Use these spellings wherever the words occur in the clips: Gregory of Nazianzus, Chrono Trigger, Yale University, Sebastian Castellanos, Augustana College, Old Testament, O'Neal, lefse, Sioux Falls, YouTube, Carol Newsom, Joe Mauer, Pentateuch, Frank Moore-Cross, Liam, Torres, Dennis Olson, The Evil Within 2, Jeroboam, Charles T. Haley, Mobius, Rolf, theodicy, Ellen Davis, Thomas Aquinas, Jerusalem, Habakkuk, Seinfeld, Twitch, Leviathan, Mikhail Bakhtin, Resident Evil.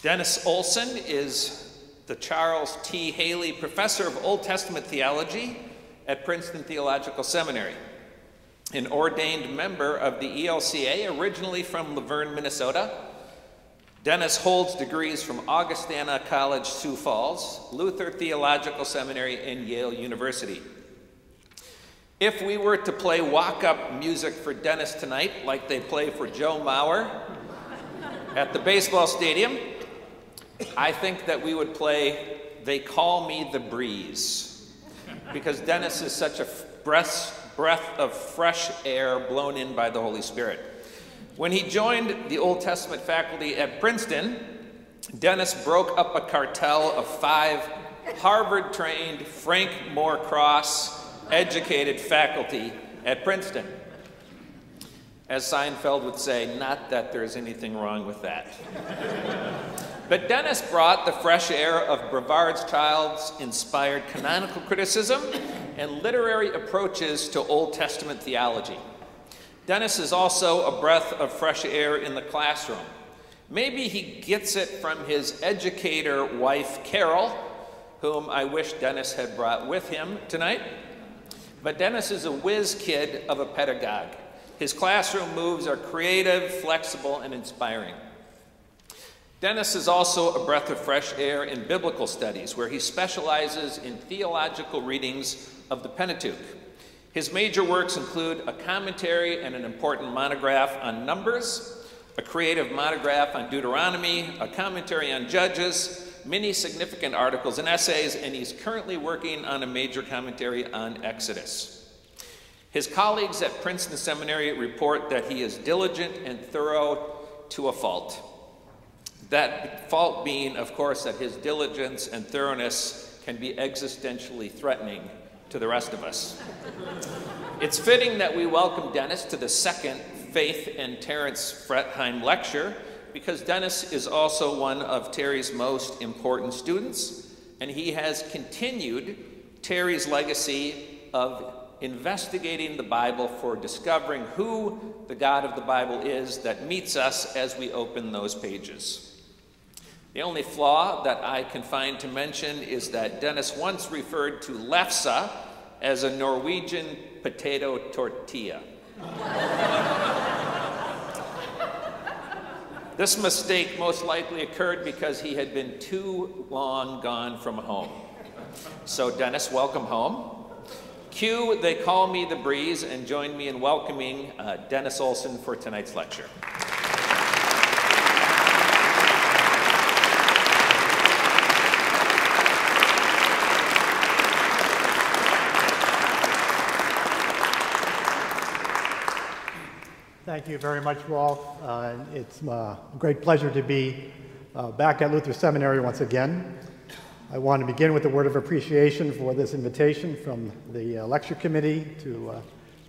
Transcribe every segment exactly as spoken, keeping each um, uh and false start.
Dennis Olson is the Charles T. Haley Professor of Old Testament Theology at Princeton Theological Seminary, an ordained member of the E L C A, originally from Laverne, Minnesota. Dennis holds degrees from Augustana College, Sioux Falls, Luther Theological Seminary, and Yale University. If we were to play walk-up music for Dennis tonight, like they play for Joe Mauer at the baseball stadium, I think that we would play "They Call Me the Breeze," because Dennis is such a breath, breath of fresh air blown in by the Holy Spirit. When he joined the Old Testament faculty at Princeton, Dennis broke up a cartel of five Harvard-trained Frank Moore-Cross educated faculty at Princeton. As Seinfeld would say, not that there's anything wrong with that. But Dennis brought the fresh air of Brevard Child's inspired canonical criticism and literary approaches to Old Testament theology. Dennis is also a breath of fresh air in the classroom. Maybe he gets it from his educator wife, Carol, whom I wish Dennis had brought with him tonight. But Dennis is a whiz kid of a pedagogue. His classroom moves are creative, flexible, and inspiring. Dennis is also a breath of fresh air in biblical studies, where he specializes in theological readings of the Pentateuch. His major works include a commentary and an important monograph on Numbers, a creative monograph on Deuteronomy, a commentary on Judges, many significant articles and essays, and he's currently working on a major commentary on Exodus. His colleagues at Princeton Seminary report that he is diligent and thorough to a fault. That fault being, of course, that his diligence and thoroughness can be existentially threatening to the rest of us. It's fitting that we welcome Dennis to the second Faith and Terence Fretheim lecture, because Dennis is also one of Terry's most important students, and he has continued Terry's legacy of investigating the Bible for discovering who the God of the Bible is that meets us as we open those pages. The only flaw that I can find to mention is that Dennis once referred to lefse as a Norwegian potato tortilla. This mistake most likely occurred because he had been too long gone from home. So Dennis, welcome home. Cue "They Call Me the Breeze," and join me in welcoming uh, Dennis Olson for tonight's lecture. Thank you very much, Rolf. Uh, it's uh, a great pleasure to be uh, back at Luther Seminary once again. I want to begin with a word of appreciation for this invitation from the uh, lecture committee to uh,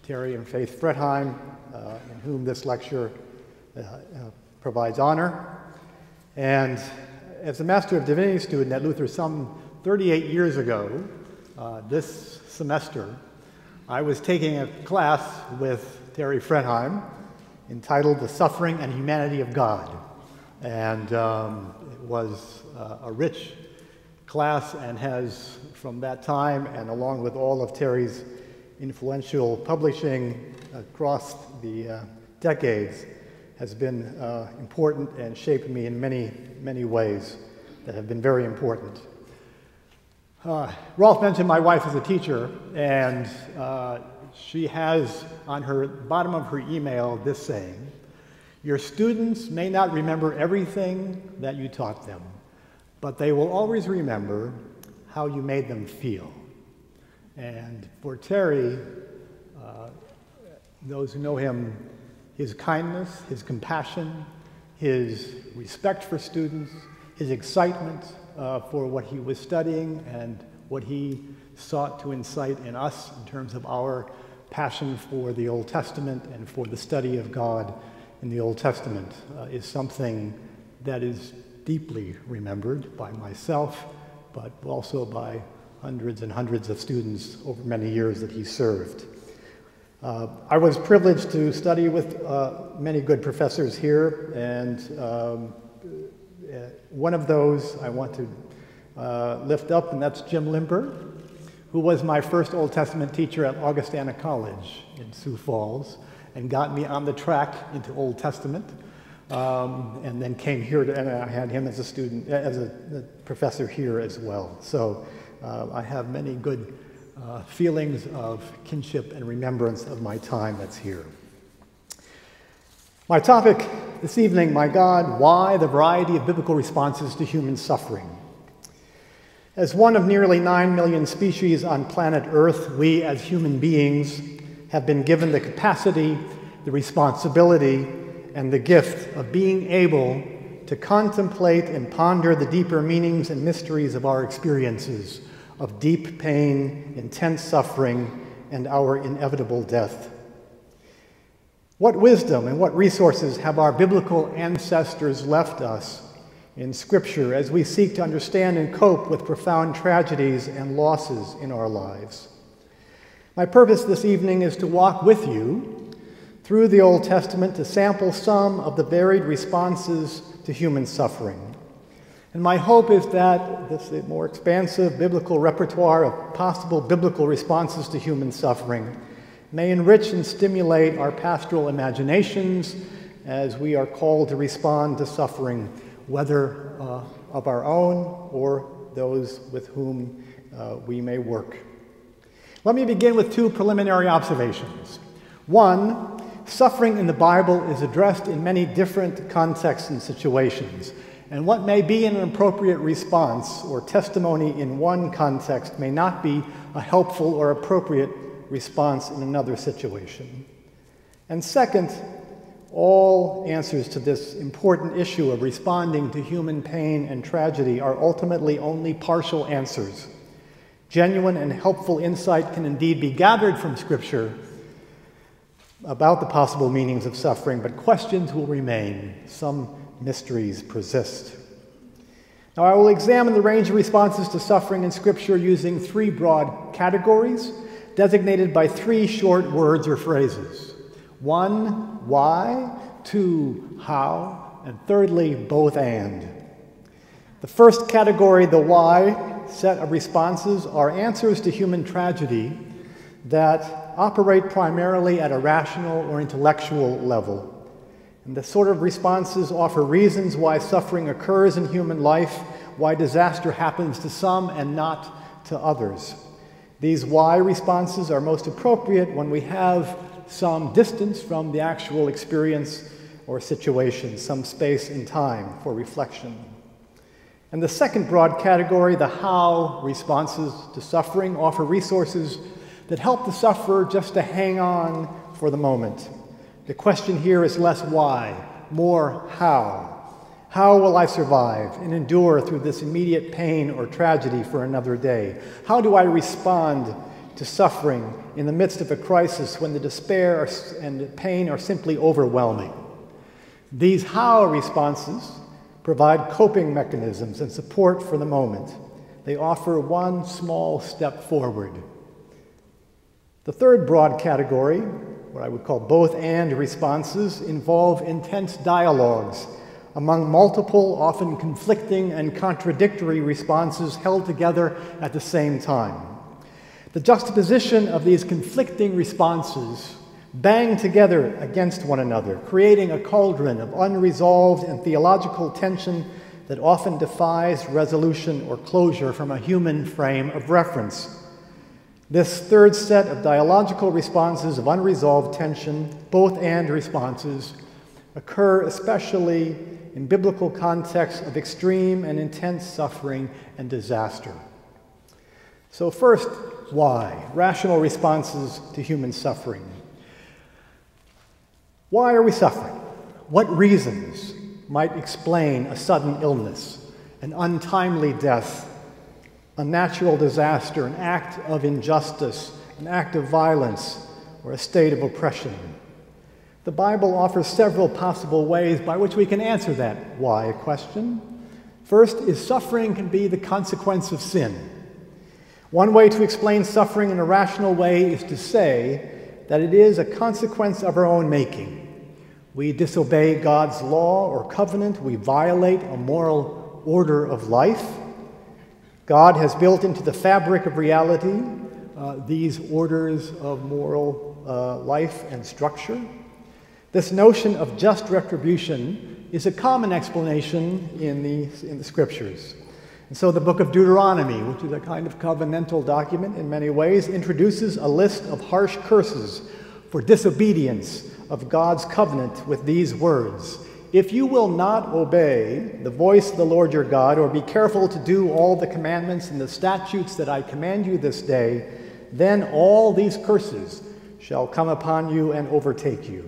Terry and Faith Fretheim, uh, in whom this lecture uh, uh, provides honor. And as a Master of Divinity student at Luther some thirty-eight years ago, uh, this semester, I was taking a class with Terry Fretheim, entitled "The Suffering and Humanity of God." And um, it was uh, a rich class, and has, from that time, and along with all of Terry's influential publishing across the uh, decades, has been uh, important and shaped me in many, many ways that have been very important. Uh, Rolf mentioned my wife is a teacher, and uh, she has on her bottom of her email this saying: "Your students may not remember everything that you taught them, but they will always remember how you made them feel." And for Terry, uh, those who know him, his kindness, his compassion, his respect for students, his excitement uh, for what he was studying and what he sought to incite in us in terms of our passion for the Old Testament and for the study of God in the Old Testament uh, is something that is deeply remembered by myself, but also by hundreds and hundreds of students over many years that he served. Uh, I was privileged to study with uh, many good professors here, and um, uh, one of those I want to uh, lift up, and that's Jim Limber, who was my first Old Testament teacher at Augustana College in Sioux Falls, and got me on the track into Old Testament, um, and then came here, to, and I had him as a student, as a, a professor here as well. So uh, I have many good uh, feelings of kinship and remembrance of my time that's here. My topic this evening, my God, why the variety of biblical responses to human suffering? As one of nearly nine million species on planet Earth, we as human beings have been given the capacity, the responsibility, and the gift of being able to contemplate and ponder the deeper meanings and mysteries of our experiences of deep pain, intense suffering, and our inevitable death. What wisdom and what resources have our biblical ancestors left us in Scripture as we seek to understand and cope with profound tragedies and losses in our lives? My purpose this evening is to walk with you through the Old Testament to sample some of the varied responses to human suffering. And my hope is that this more expansive biblical repertoire of possible biblical responses to human suffering may enrich and stimulate our pastoral imaginations as we are called to respond to suffering, whether uh, of our own or those with whom uh, we may work. Let me begin with two preliminary observations. One, suffering in the Bible is addressed in many different contexts and situations, and what may be an appropriate response or testimony in one context may not be a helpful or appropriate response in another situation. And second, all answers to this important issue of responding to human pain and tragedy are ultimately only partial answers. Genuine and helpful insight can indeed be gathered from Scripture about the possible meanings of suffering, but questions will remain. Some mysteries persist. Now, I will examine the range of responses to suffering in Scripture using three broad categories, designated by three short words or phrases. One, why; two, how; and thirdly, both and. The first category, the why, set of responses are answers to human tragedy that operate primarily at a rational or intellectual level. And the sort of responses offer reasons why suffering occurs in human life, why disaster happens to some and not to others. These why responses are most appropriate when we have some distance from the actual experience or situation, some space and time for reflection. And the second broad category, the how responses to suffering, offer resources that help the sufferer just to hang on for the moment. The question here is less why, more how. How will I survive and endure through this immediate pain or tragedy for another day? How do I respond to suffering in the midst of a crisis when the despair and pain are simply overwhelming? These how responses provide coping mechanisms and support for the moment. They offer one small step forward. The third broad category, what I would call both and responses, involve intense dialogues among multiple, often conflicting and contradictory responses held together at the same time. The juxtaposition of these conflicting responses bang together against one another, creating a cauldron of unresolved and theological tension that often defies resolution or closure from a human frame of reference. This third set of dialogical responses of unresolved tension, both and responses, occur especially in biblical contexts of extreme and intense suffering and disaster. So first, why? Rational responses to human suffering. Why are we suffering? What reasons might explain a sudden illness, an untimely death, a natural disaster, an act of injustice, an act of violence, or a state of oppression? The Bible offers several possible ways by which we can answer that why question. First is suffering can be the consequence of sin. One way to explain suffering in a rational way is to say that it is a consequence of our own making. We disobey God's law or covenant. We violate a moral order of life. God has built into the fabric of reality uh, these orders of moral uh, life and structure. This notion of just retribution is a common explanation in the, in the scriptures. And so the book of Deuteronomy, which is a kind of covenantal document in many ways, introduces a list of harsh curses for disobedience of God's covenant with these words: "If you will not obey the voice of the Lord your God, or be careful to do all the commandments and the statutes that I command you this day, then all these curses shall come upon you and overtake you."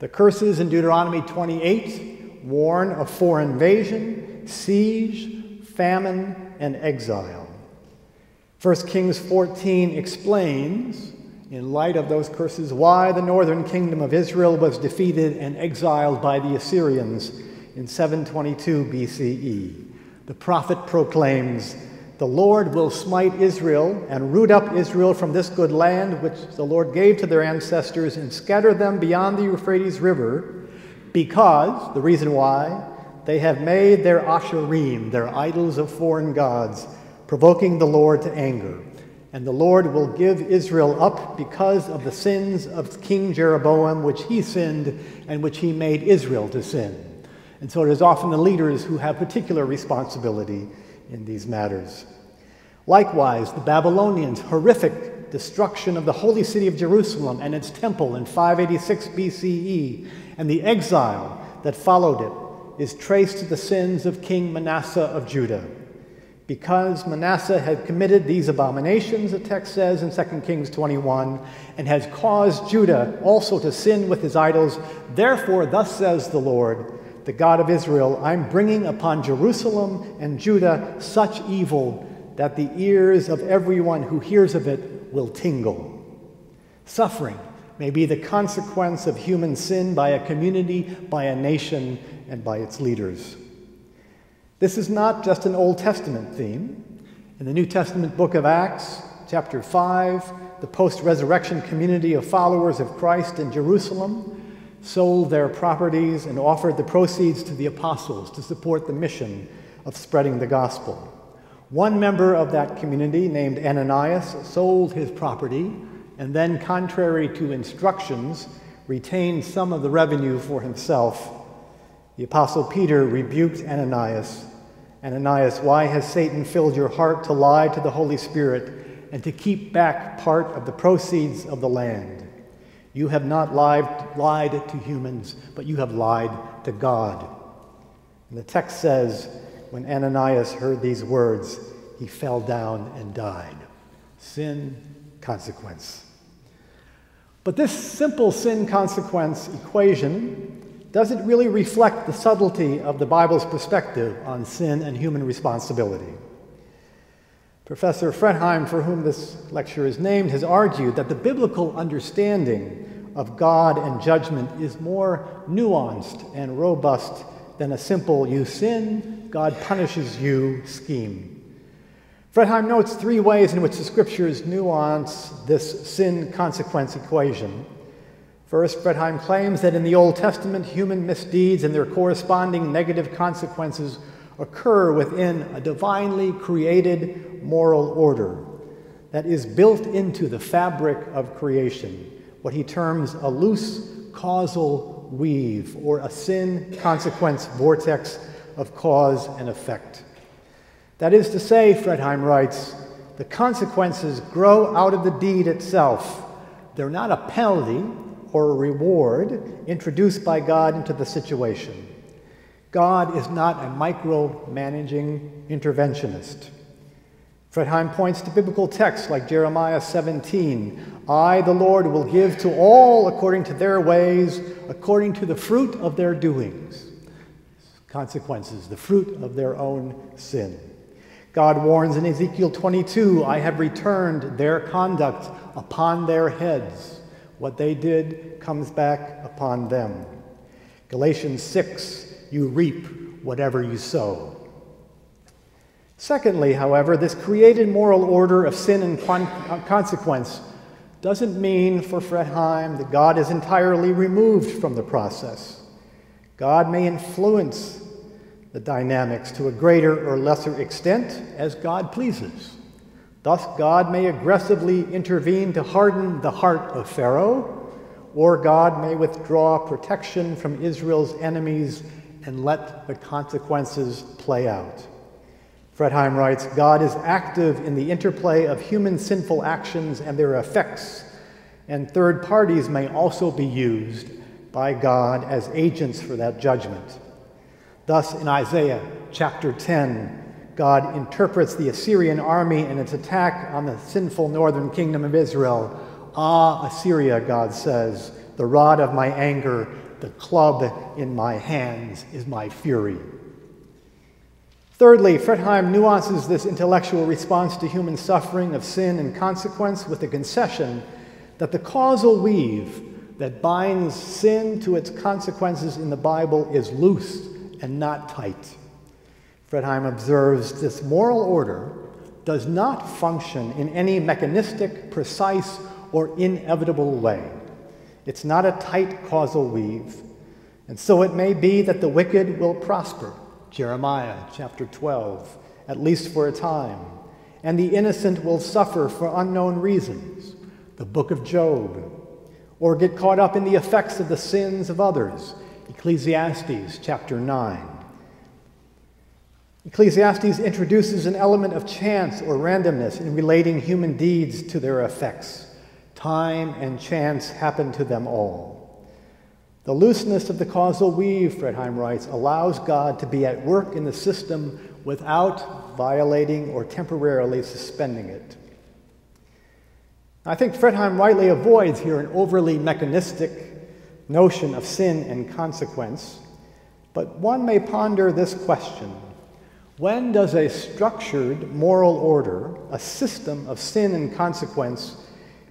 The curses in Deuteronomy twenty-eight warn of foreign invasion, siege, famine, and exile. First Kings fourteen explains, in light of those curses, why the northern kingdom of Israel was defeated and exiled by the Assyrians in seven twenty-two B C E. The prophet proclaims, "The Lord will smite Israel and root up Israel from this good land which the Lord gave to their ancestors and scatter them beyond the Euphrates River because," the reason why, "they have made their asherim, their idols of foreign gods, provoking the Lord to anger. And the Lord will give Israel up because of the sins of King Jeroboam, which he sinned and which he made Israel to sin." And so it is often the leaders who have particular responsibility in these matters. Likewise, the Babylonians' horrific destruction of the holy city of Jerusalem and its temple in five eighty-six B C E and the exile that followed it is traced to the sins of King Manasseh of Judah. Because Manasseh had committed these abominations, the text says in Second Kings twenty-one, and has caused Judah also to sin with his idols, therefore thus says the Lord, the God of Israel, I'm bringing upon Jerusalem and Judah such evil that the ears of everyone who hears of it will tingle. Suffering may be the consequence of human sin by a community, by a nation, and by its leaders. This is not just an Old Testament theme. In the New Testament book of Acts, chapter five, the post-resurrection community of followers of Christ in Jerusalem sold their properties and offered the proceeds to the apostles to support the mission of spreading the gospel. One member of that community, named Ananias, sold his property and then, contrary to instructions, retained some of the revenue for himself. The Apostle Peter rebuked Ananias. Ananias, why has Satan filled your heart to lie to the Holy Spirit and to keep back part of the proceeds of the land? You have not lied, lied to humans, but you have lied to God. And the text says, when Ananias heard these words, he fell down and died. Sin, consequence. But this simple sin consequence equation doesn't really reflect the subtlety of the Bible's perspective on sin and human responsibility. Professor Fretheim, for whom this lecture is named, has argued that the biblical understanding of God and judgment is more nuanced and robust than a simple "you sin, God punishes you" scheme. Fretheim notes three ways in which the scriptures nuance this sin-consequence equation. First, Fretheim claims that in the Old Testament, human misdeeds and their corresponding negative consequences occur within a divinely created moral order that is built into the fabric of creation, what he terms a loose causal weave, or a sin-consequence vortex of cause and effect. That is to say, Fretheim writes, the consequences grow out of the deed itself. They're not a penalty or a reward introduced by God into the situation. God is not a micromanaging interventionist. Fretheim points to biblical texts like Jeremiah seventeen, I, the Lord, will give to all according to their ways, according to the fruit of their doings. Consequences, the fruit of their own sin. God warns in Ezekiel twenty-two, I have returned their conduct upon their heads. What they did comes back upon them. Galatians six, you reap whatever you sow. Secondly, however, this created moral order of sin and consequence doesn't mean for Fretheim that God is entirely removed from the process. God may influence the dynamics to a greater or lesser extent as God pleases. Thus, God may aggressively intervene to harden the heart of Pharaoh, or God may withdraw protection from Israel's enemies and let the consequences play out. Fretheim writes, God is active in the interplay of human sinful actions and their effects, and third parties may also be used by God as agents for that judgment. Thus, in Isaiah chapter ten, God interprets the Assyrian army and its attack on the sinful northern kingdom of Israel. Ah, Assyria, God says, the rod of my anger, the club in my hands is my fury. Thirdly, Fretheim nuances this intellectual response to human suffering of sin and consequence with the concession that the causal weave that binds sin to its consequences in the Bible is loose and not tight. Fretheim observes this moral order does not function in any mechanistic, precise, or inevitable way. It's not a tight causal weave, and so it may be that the wicked will prosper, Jeremiah chapter twelve, at least for a time, and the innocent will suffer for unknown reasons, the book of Job, or get caught up in the effects of the sins of others, Ecclesiastes chapter nine. Ecclesiastes introduces an element of chance or randomness in relating human deeds to their effects. Time and chance happen to them all. The looseness of the causal weave, Fretheim writes, allows God to be at work in the system without violating or temporarily suspending it. I think Fretheim rightly avoids here an overly mechanistic notion of sin and consequence, but one may ponder this question. When does a structured moral order, a system of sin and consequence,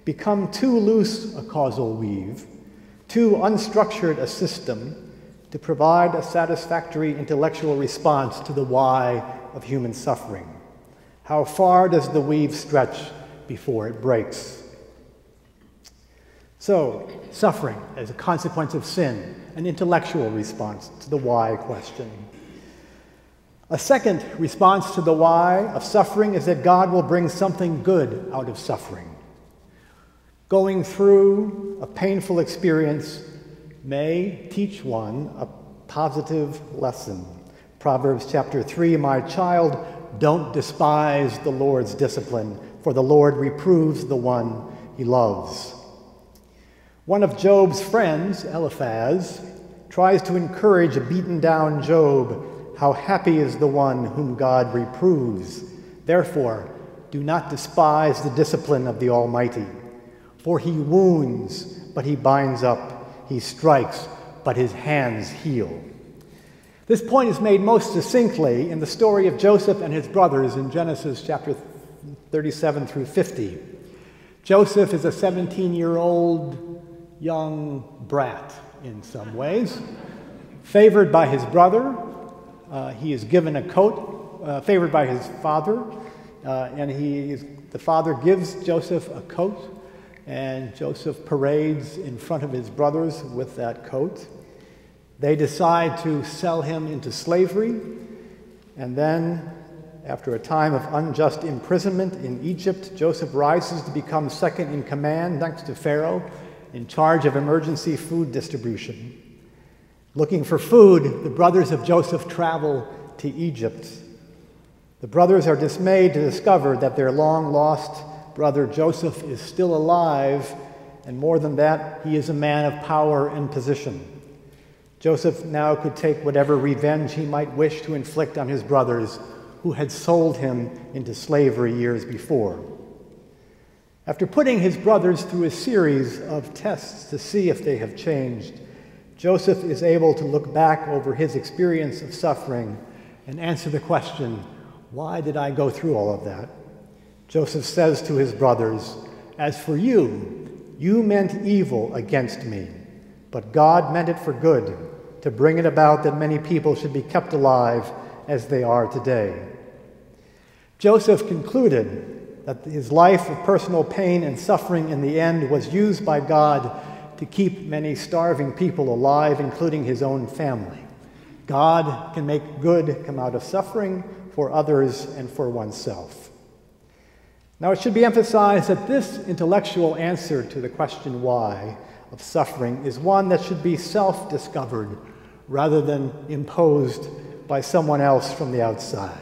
become too loose a causal weave, too unstructured a system to provide a satisfactory intellectual response to the why of human suffering? How far does the weave stretch before it breaks? So, suffering as a consequence of sin, an intellectual response to the why question. A second response to the why of suffering is that God will bring something good out of suffering. Going through a painful experience may teach one a positive lesson. Proverbs chapter three, my child, don't despise the Lord's discipline, for the Lord reproves the one he loves. One of Job's friends, Eliphaz, tries to encourage a beaten-down Job. How happy is the one whom God reproves. Therefore, do not despise the discipline of the Almighty. For he wounds, but he binds up. He strikes, but his hands heal. This point is made most succinctly in the story of Joseph and his brothers in Genesis chapter thirty-seven through fifty. Joseph is a seventeen-year-old young brat in some ways, favored by his brother. Uh, he is given a coat, uh, favored by his father, uh, and he is, the father gives Joseph a coat, and Joseph parades in front of his brothers with that coat. They decide to sell him into slavery, and then, after a time of unjust imprisonment in Egypt, Joseph rises to become second in command next to Pharaoh, in charge of emergency food distribution. Looking for food, the brothers of Joseph travel to Egypt. The brothers are dismayed to discover that their long-lost brother Joseph is still alive, and more than that, he is a man of power and position. Joseph now could take whatever revenge he might wish to inflict on his brothers, who had sold him into slavery years before. After putting his brothers through a series of tests to see if they have changed, Joseph is able to look back over his experience of suffering and answer the question, why did I go through all of that? Joseph says to his brothers, as for you, you meant evil against me, but God meant it for good, to bring it about that many people should be kept alive as they are today. Joseph concluded that his life of personal pain and suffering in the end was used by God to keep many starving people alive, including his own family. God can make good come out of suffering for others and for oneself. Now, it should be emphasized that this intellectual answer to the question why of suffering is one that should be self-discovered rather than imposed by someone else from the outside.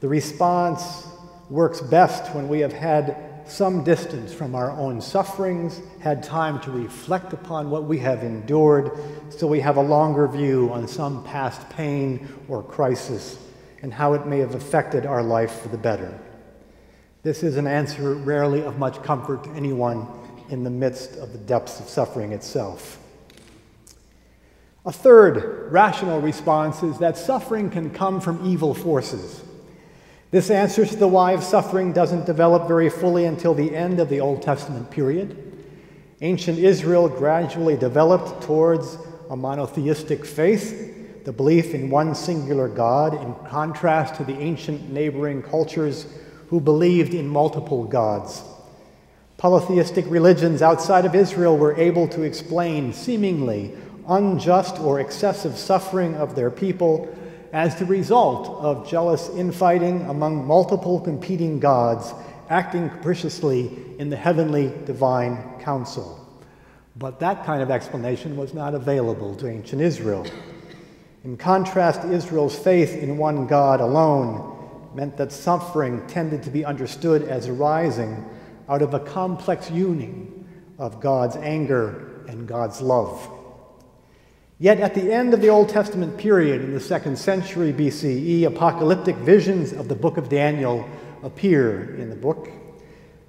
The response works best when we have had some distance from our own sufferings, had time to reflect upon what we have endured, so we have a longer view on some past pain or crisis and how it may have affected our life for the better. This is an answer rarely of much comfort to anyone in the midst of the depths of suffering itself. A third rational response is that suffering can come from evil forces. This answer to the why of suffering doesn't develop very fully until the end of the Old Testament period. Ancient Israel gradually developed towards a monotheistic faith, the belief in one singular God, in contrast to the ancient neighboring cultures who believed in multiple gods. Polytheistic religions outside of Israel were able to explain seemingly unjust or excessive suffering of their people as the result of jealous infighting among multiple competing gods acting capriciously in the heavenly divine council. But that kind of explanation was not available to ancient Israel. In contrast, Israel's faith in one God alone meant that suffering tended to be understood as arising out of a complex union of God's anger and God's love. Yet at the end of the Old Testament period, in the second century B C E, apocalyptic visions of the book of Daniel appear in the book.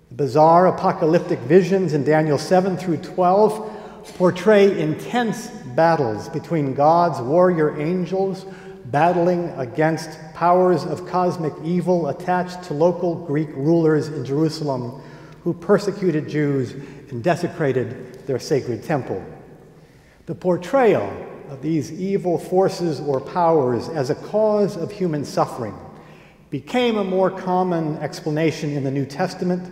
The bizarre apocalyptic visions in Daniel seven through twelve portray intense battles between God's warrior angels battling against powers of cosmic evil attached to local Greek rulers in Jerusalem who persecuted Jews and desecrated their sacred temple. The portrayal of these evil forces or powers as a cause of human suffering became a more common explanation in the New Testament,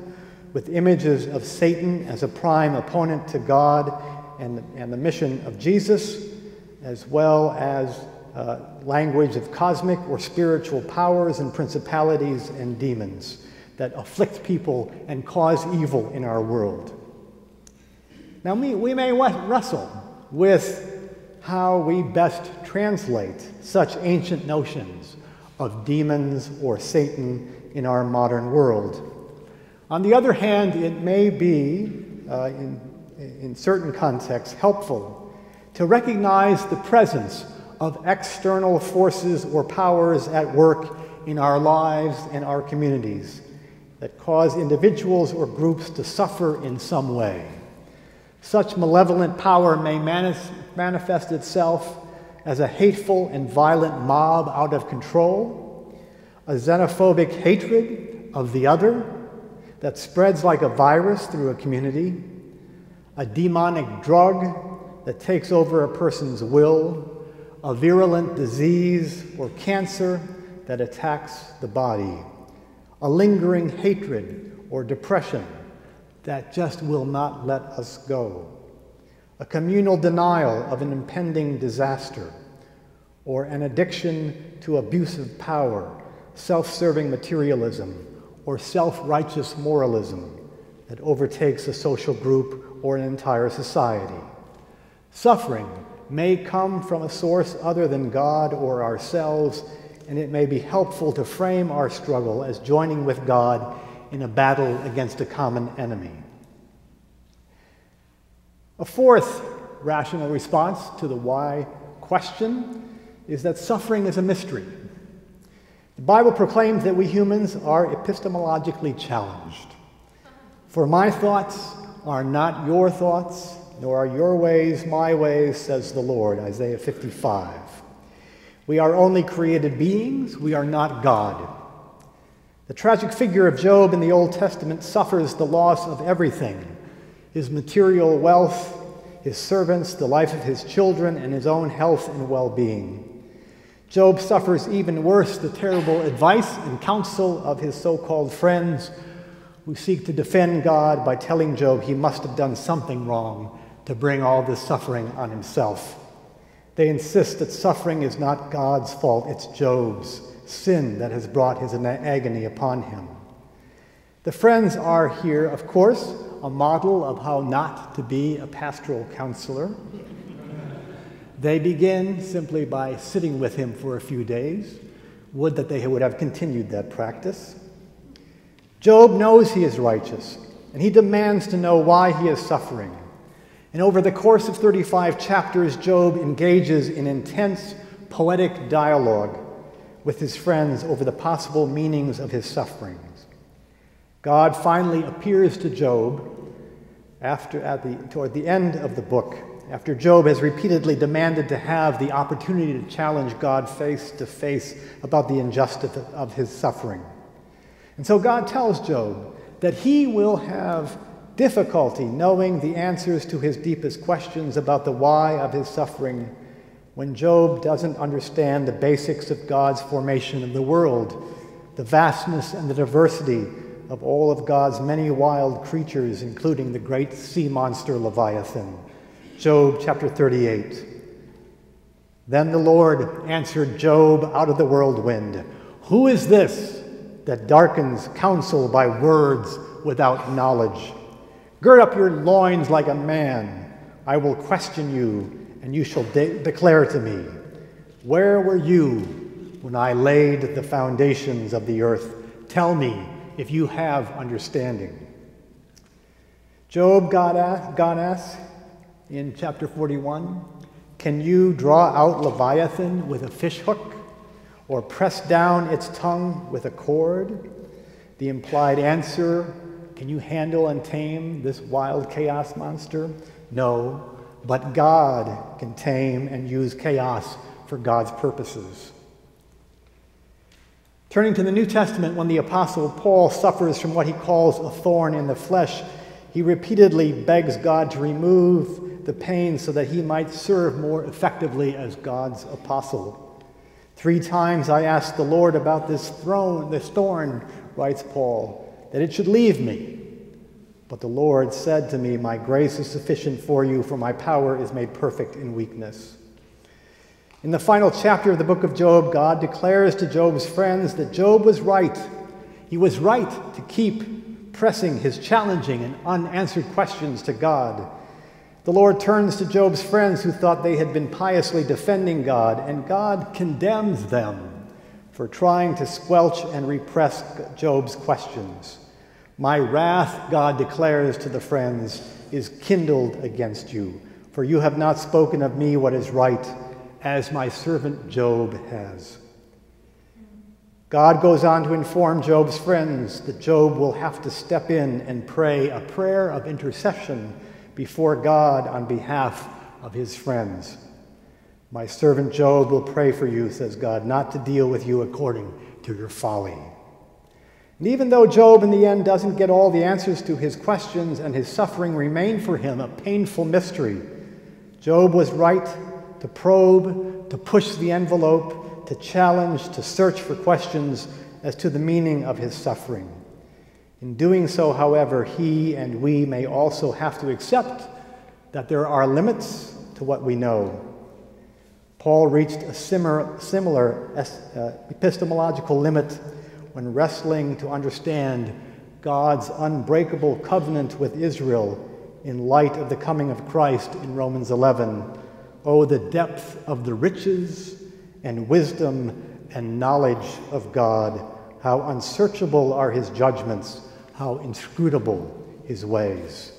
with images of Satan as a prime opponent to God and, and the mission of Jesus, as well as uh, language of cosmic or spiritual powers and principalities and demons that afflict people and cause evil in our world. Now, we, we may wrestle with how we best translate such ancient notions of demons or Satan in our modern world. On the other hand, it may be, uh, in, in certain contexts, helpful to recognize the presence of external forces or powers at work in our lives and our communities that cause individuals or groups to suffer in some way. Such malevolent power may manifest itself as a hateful and violent mob out of control, a xenophobic hatred of the other that spreads like a virus through a community, a demonic drug that takes over a person's will, a virulent disease or cancer that attacks the body, a lingering hatred or depression that just will not let us go, a communal denial of an impending disaster, or an addiction to abusive power, self-serving materialism, or self-righteous moralism that overtakes a social group or an entire society. Suffering may come from a source other than God or ourselves, and it may be helpful to frame our struggle as joining with God in a battle against a common enemy. A fourth rational response to the why question is that suffering is a mystery. The Bible proclaims that we humans are epistemologically challenged. For my thoughts are not your thoughts, nor are your ways my ways, says the Lord, Isaiah fifty-five. We are only created beings, we are not God. The tragic figure of Job in the Old Testament suffers the loss of everything: his material wealth, his servants, the life of his children, and his own health and well-being. Job suffers even worse the terrible advice and counsel of his so-called friends who seek to defend God by telling Job he must have done something wrong to bring all this suffering on himself. They insist that suffering is not God's fault, it's Job's sin that has brought his agony upon him. The friends are here, of course, a model of how not to be a pastoral counselor. They begin simply by sitting with him for a few days. Would that they would have continued that practice. Job knows he is righteous, and he demands to know why he is suffering. And over the course of thirty-five chapters, Job engages in intense poetic dialogue with his friends over the possible meanings of his sufferings. God finally appears to Job after, at the, toward the end of the book, after Job has repeatedly demanded to have the opportunity to challenge God face to face about the injustice of his suffering. And so God tells Job that he will have difficulty knowing the answers to his deepest questions about the why of his suffering when Job doesn't understand the basics of God's formation of the world, the vastness and the diversity of all of God's many wild creatures, including the great sea monster Leviathan. Job chapter thirty-eight. Then the Lord answered Job out of the whirlwind, "Who is this that darkens counsel by words without knowledge? Gird up your loins like a man. I will question you, and you shall de- declare to me, where were you when I laid the foundations of the earth? Tell me if you have understanding." Job, God asks in chapter forty-one, "Can you draw out Leviathan with a fishhook, or press down its tongue with a cord?" The implied answer, can you handle and tame this wild chaos monster? No, but God can tame and use chaos for God's purposes. Turning to the New Testament, when the Apostle Paul suffers from what he calls a thorn in the flesh, he repeatedly begs God to remove the pain so that he might serve more effectively as God's apostle. "Three times I asked the Lord about this throne, this thorn," writes Paul, "that it should leave me. But the Lord said to me, my grace is sufficient for you, for my power is made perfect in weakness." In the final chapter of the book of Job, God declares to Job's friends that Job was right. He was right to keep pressing his challenging and unanswered questions to God. The Lord turns to Job's friends who thought they had been piously defending God, and God condemns them for trying to squelch and repress Job's questions. "My wrath," God declares to the friends, "is kindled against you, for you have not spoken of me what is right, as my servant Job has." God goes on to inform Job's friends that Job will have to step in and pray a prayer of intercession before God on behalf of his friends. "My servant Job will pray for you," says God, "not to deal with you according to your folly." And even though Job in the end doesn't get all the answers to his questions and his suffering remain for him a painful mystery, Job was right to probe, to push the envelope, to challenge, to search for questions as to the meaning of his suffering. In doing so, however, he and we may also have to accept that there are limits to what we know. Paul reached a similar epistemological limit when wrestling to understand God's unbreakable covenant with Israel in light of the coming of Christ in Romans eleven. "Oh, the depth of the riches and wisdom and knowledge of God. How unsearchable are his judgments. How inscrutable his ways."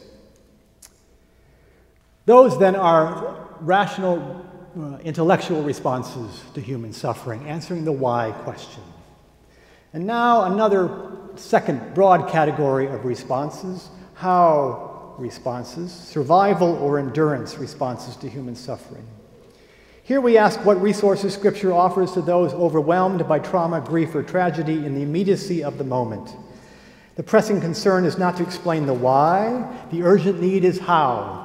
Those then are rational, uh, intellectual responses to human suffering, answering the why question. And now another second broad category of responses, how responses, survival or endurance responses to human suffering. Here we ask what resources Scripture offers to those overwhelmed by trauma, grief, or tragedy in the immediacy of the moment. The pressing concern is not to explain the why. The urgent need is how.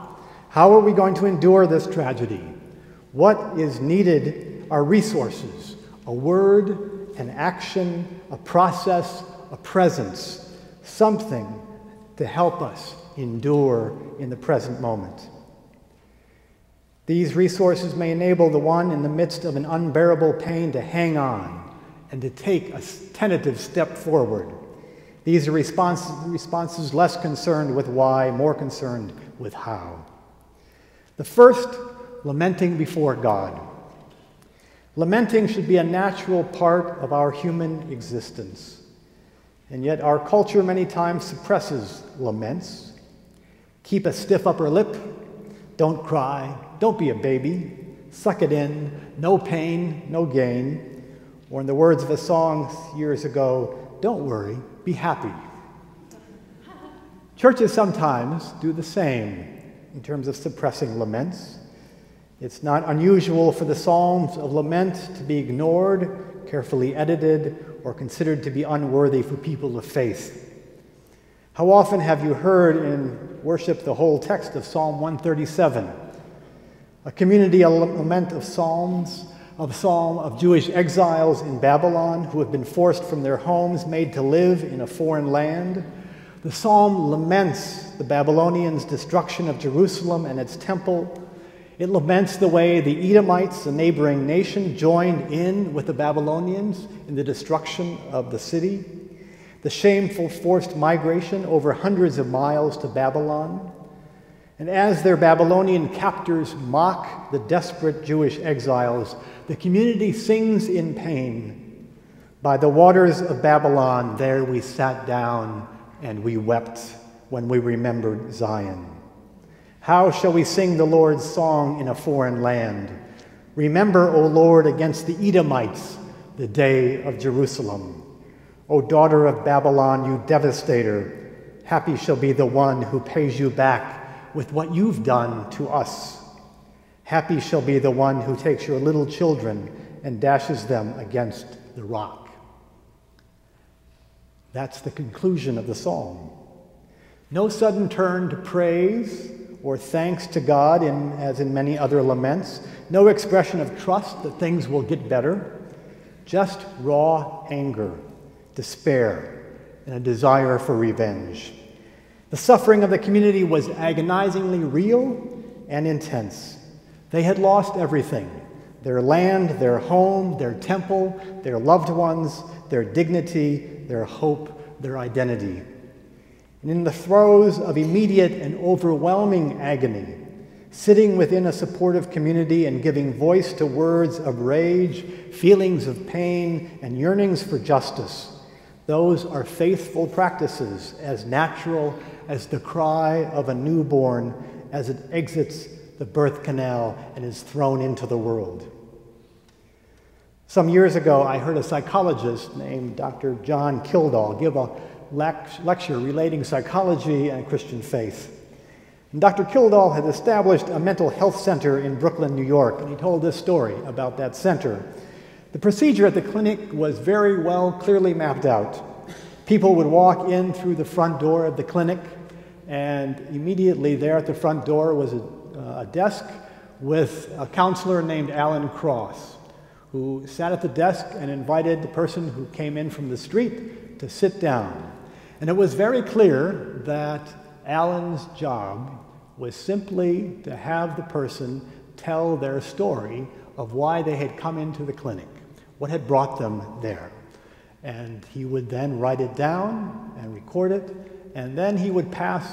How are we going to endure this tragedy? What is needed are resources, a word, an action, a process, a presence, something to help us endure in the present moment. These resources may enable the one in the midst of an unbearable pain to hang on and to take a tentative step forward. These are responses, responses less concerned with why, more concerned with how. The first, lamenting before God. Lamenting should be a natural part of our human existence. And yet our culture many times suppresses laments. Keep a stiff upper lip, don't cry, don't be a baby, suck it in, no pain, no gain. Or in the words of a song years ago, don't worry, be happy. Churches sometimes do the same in terms of suppressing laments. It's not unusual for the Psalms of lament to be ignored, carefully edited, or considered to be unworthy for people of faith. How often have you heard in worship the whole text of Psalm one thirty-seven? A community, a lament of Psalms, of Psalm of Jewish exiles in Babylon who have been forced from their homes, made to live in a foreign land. The Psalm laments the Babylonians' destruction of Jerusalem and its temple. It laments the way the Edomites, the neighboring nation, joined in with the Babylonians in the destruction of the city, the shameful forced migration over hundreds of miles to Babylon. And as their Babylonian captors mock the desperate Jewish exiles, the community sings in pain, "By the waters of Babylon, there we sat down and we wept when we remembered Zion." How shall we sing the Lord's song in a foreign land? Remember, O Lord, against the Edomites, the day of Jerusalem. O daughter of Babylon, you devastator, happy shall be the one who pays you back with what you've done to us. Happy shall be the one who takes your little children and dashes them against the rock. That's the conclusion of the psalm. No sudden turn to praise or thanks to God, in, as in many other laments. No expression of trust that things will get better. Just raw anger, despair, and a desire for revenge. The suffering of the community was agonizingly real and intense. They had lost everything: their land, their home, their temple, their loved ones, their dignity, their hope, their identity. And in the throes of immediate and overwhelming agony, sitting within a supportive community and giving voice to words of rage, feelings of pain, and yearnings for justice, those are faithful practices, as natural as the cry of a newborn as it exits the birth canal and is thrown into the world. Some years ago, I heard a psychologist named Doctor John Kildall give a lecture relating psychology and Christian faith. And Doctor Kildall had established a mental health center in Brooklyn, New York, and he told this story about that center. The procedure at the clinic was very well, clearly mapped out. People would walk in through the front door of the clinic, and immediately there at the front door was a, uh, a desk with a counselor named Alan Cross, who sat at the desk and invited the person who came in from the street to sit down. And it was very clear that Alan's job was simply to have the person tell their story of why they had come into the clinic, what had brought them there. And he would then write it down and record it, and then he would pass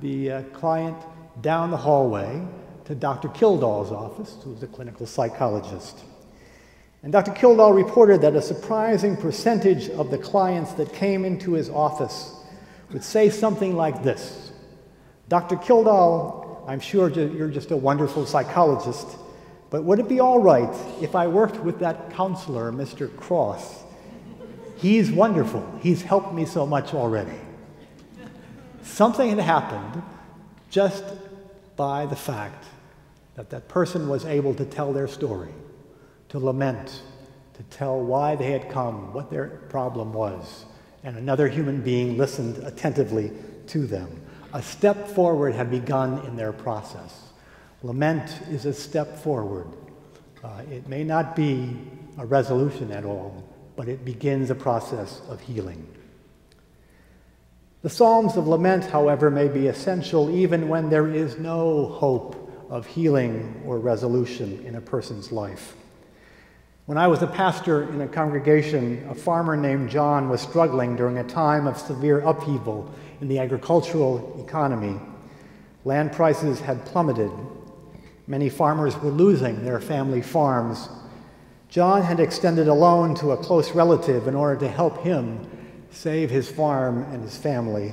the uh, client down the hallway to Doctor Kildall's office, who was a clinical psychologist. And Doctor Kildall reported that a surprising percentage of the clients that came into his office would say something like this: "Doctor Kildall, I'm sure you're just a wonderful psychologist, but would it be all right if I worked with that counselor, Mister Cross? He's wonderful. He's helped me so much already." Something had happened just by the fact that that person was able to tell their story, to lament, to tell why they had come, what their problem was, and another human being listened attentively to them. A step forward had begun in their process. Lament is a step forward. Uh, it may not be a resolution at all, but it begins a process of healing. The Psalms of Lament, however, may be essential even when there is no hope of healing or resolution in a person's life. When I was a pastor in a congregation, a farmer named John was struggling during a time of severe upheaval in the agricultural economy. Land prices had plummeted. Many farmers were losing their family farms. John had extended a loan to a close relative in order to help him save his farm and his family.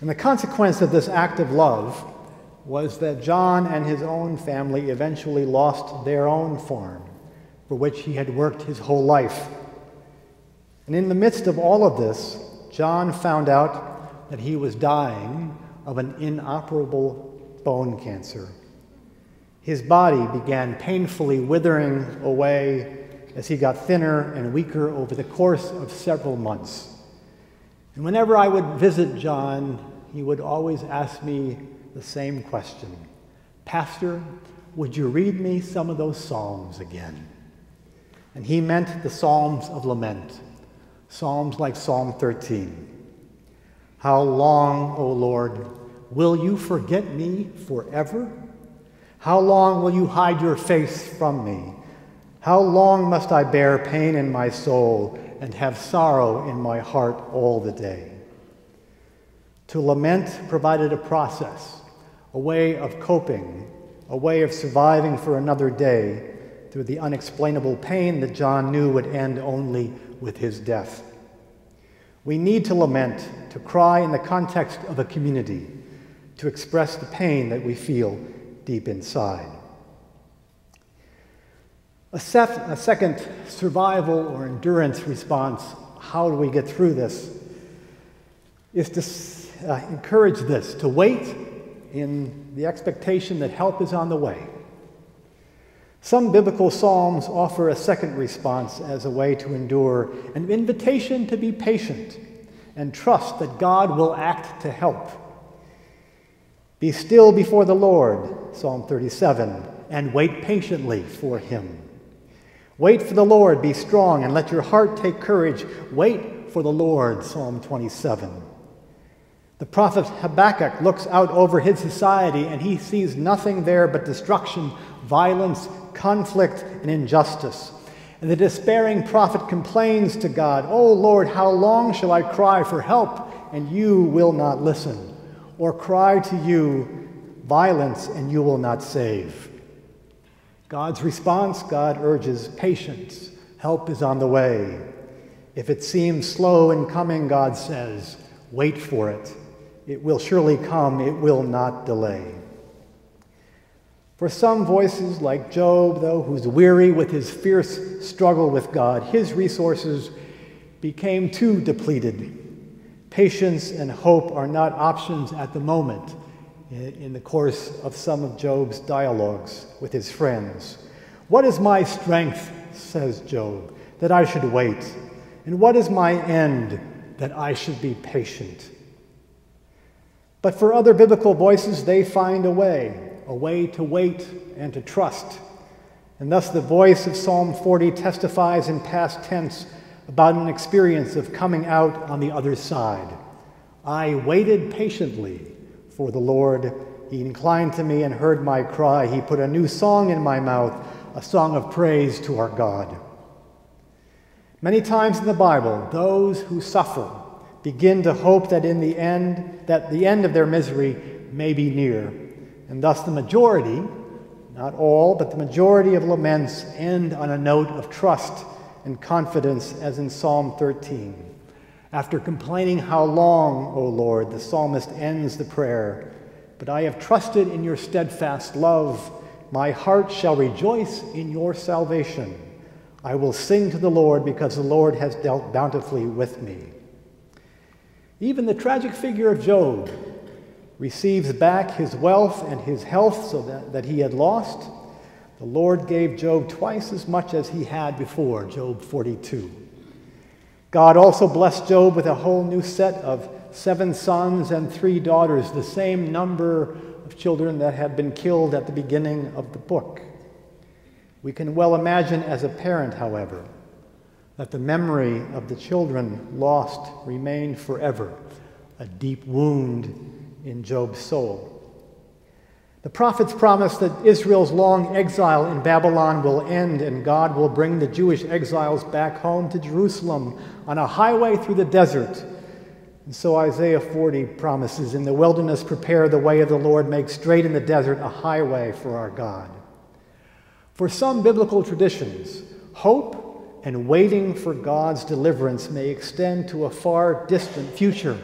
And the consequence of this act of love was that John and his own family eventually lost their own farm, for which he had worked his whole life. And in the midst of all of this, John found out that he was dying of an inoperable bone cancer. His body began painfully withering away as he got thinner and weaker over the course of several months. And whenever I would visit John, he would always ask me the same question: "Pastor, would you read me some of those Psalms again?" And he meant the Psalms of Lament, Psalms like Psalm thirteen. "How long, O Lord, will you forget me forever? How long will you hide your face from me? How long must I bear pain in my soul and have sorrow in my heart all the day?" To lament provided a process, a way of coping, a way of surviving for another day through the unexplainable pain that John knew would end only with his death. We need to lament, to cry in the context of a community, to express the pain that we feel deep inside. A, sef- a second survival or endurance response, how do we get through this, is to s- uh, encourage this, to wait in the expectation that help is on the way. Some biblical psalms offer a second response as a way to endure, an invitation to be patient and trust that God will act to help. "Be still before the Lord," Psalm thirty-seven, "and wait patiently for him. Wait for the Lord, be strong, and let your heart take courage. Wait for the Lord," Psalm twenty-seven. The prophet Habakkuk looks out over his society and he sees nothing there but destruction, violence, conflict, and injustice. And the despairing prophet complains to God, "O Lord, how long shall I cry for help, and you will not listen? Or cry to you violence, and you will not save?" God's response, God urges patience. Help is on the way. If it seems slow in coming, God says, wait for it. It will surely come. It will not delay. For some voices, like Job, though, who's weary with his fierce struggle with God, his resources became too depleted. Patience and hope are not options at the moment in the course of some of Job's dialogues with his friends. "What is my strength," says Job, "that I should wait? And what is my end, that I should be patient?" But for other biblical voices, they find a way. A way to wait and to trust. And thus the voice of Psalm forty testifies in past tense about an experience of coming out on the other side. "I waited patiently for the Lord. He inclined to me and heard my cry. He put a new song in my mouth, a song of praise to our God." Many times in the Bible, those who suffer begin to hope that in the end, that the end of their misery may be near. And thus the majority, not all, but the majority of laments end on a note of trust and confidence, as in Psalm thirteen. After complaining, "How long, O Lord," the psalmist ends the prayer, "But I have trusted in your steadfast love. My heart shall rejoice in your salvation. I will sing to the Lord because the Lord has dealt bountifully with me." Even the tragic figure of Job receives back his wealth and his health so that, that he had lost. The Lord gave Job twice as much as he had before, Job forty-two. God also blessed Job with a whole new set of seven sons and three daughters, the same number of children that had been killed at the beginning of the book. We can well imagine as a parent, however, that the memory of the children lost remained forever, a deep wound in Job's soul. The prophets promise that Israel's long exile in Babylon will end and God will bring the Jewish exiles back home to Jerusalem on a highway through the desert. And so Isaiah forty promises, "In the wilderness prepare the way of the Lord, make straight in the desert a highway for our God." For some biblical traditions, hope and waiting for God's deliverance may extend to a far distant future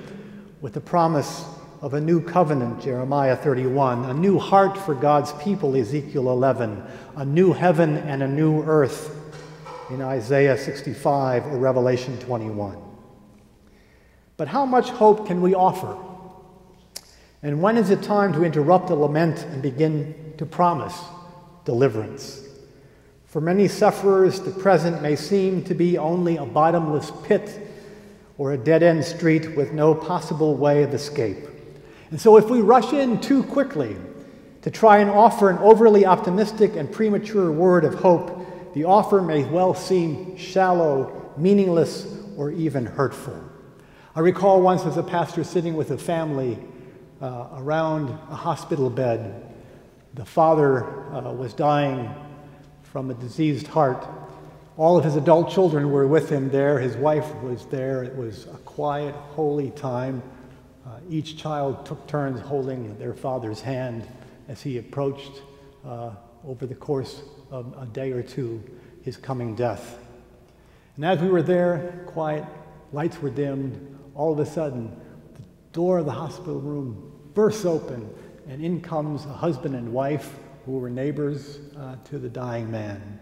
with the promise of a new covenant, Jeremiah thirty-one, a new heart for God's people, Ezekiel eleven, a new heaven and a new earth in Isaiah sixty-five or Revelation twenty-one. But how much hope can we offer? And when is it time to interrupt the lament and begin to promise deliverance? For many sufferers, the present may seem to be only a bottomless pit or a dead-end street with no possible way of escape. And so if we rush in too quickly to try and offer an overly optimistic and premature word of hope, the offer may well seem shallow, meaningless, or even hurtful. I recall once as a pastor sitting with a family uh, around a hospital bed. The father uh, was dying from a diseased heart. All of his adult children were with him there. His wife was there. It was a quiet, holy time. Uh, each child took turns holding their father's hand as he approached, uh, over the course of a day or two, his coming death. And as we were there, quiet, lights were dimmed. All of a sudden, the door of the hospital room bursts open, and in comes a husband and wife who were neighbors uh, to the dying man.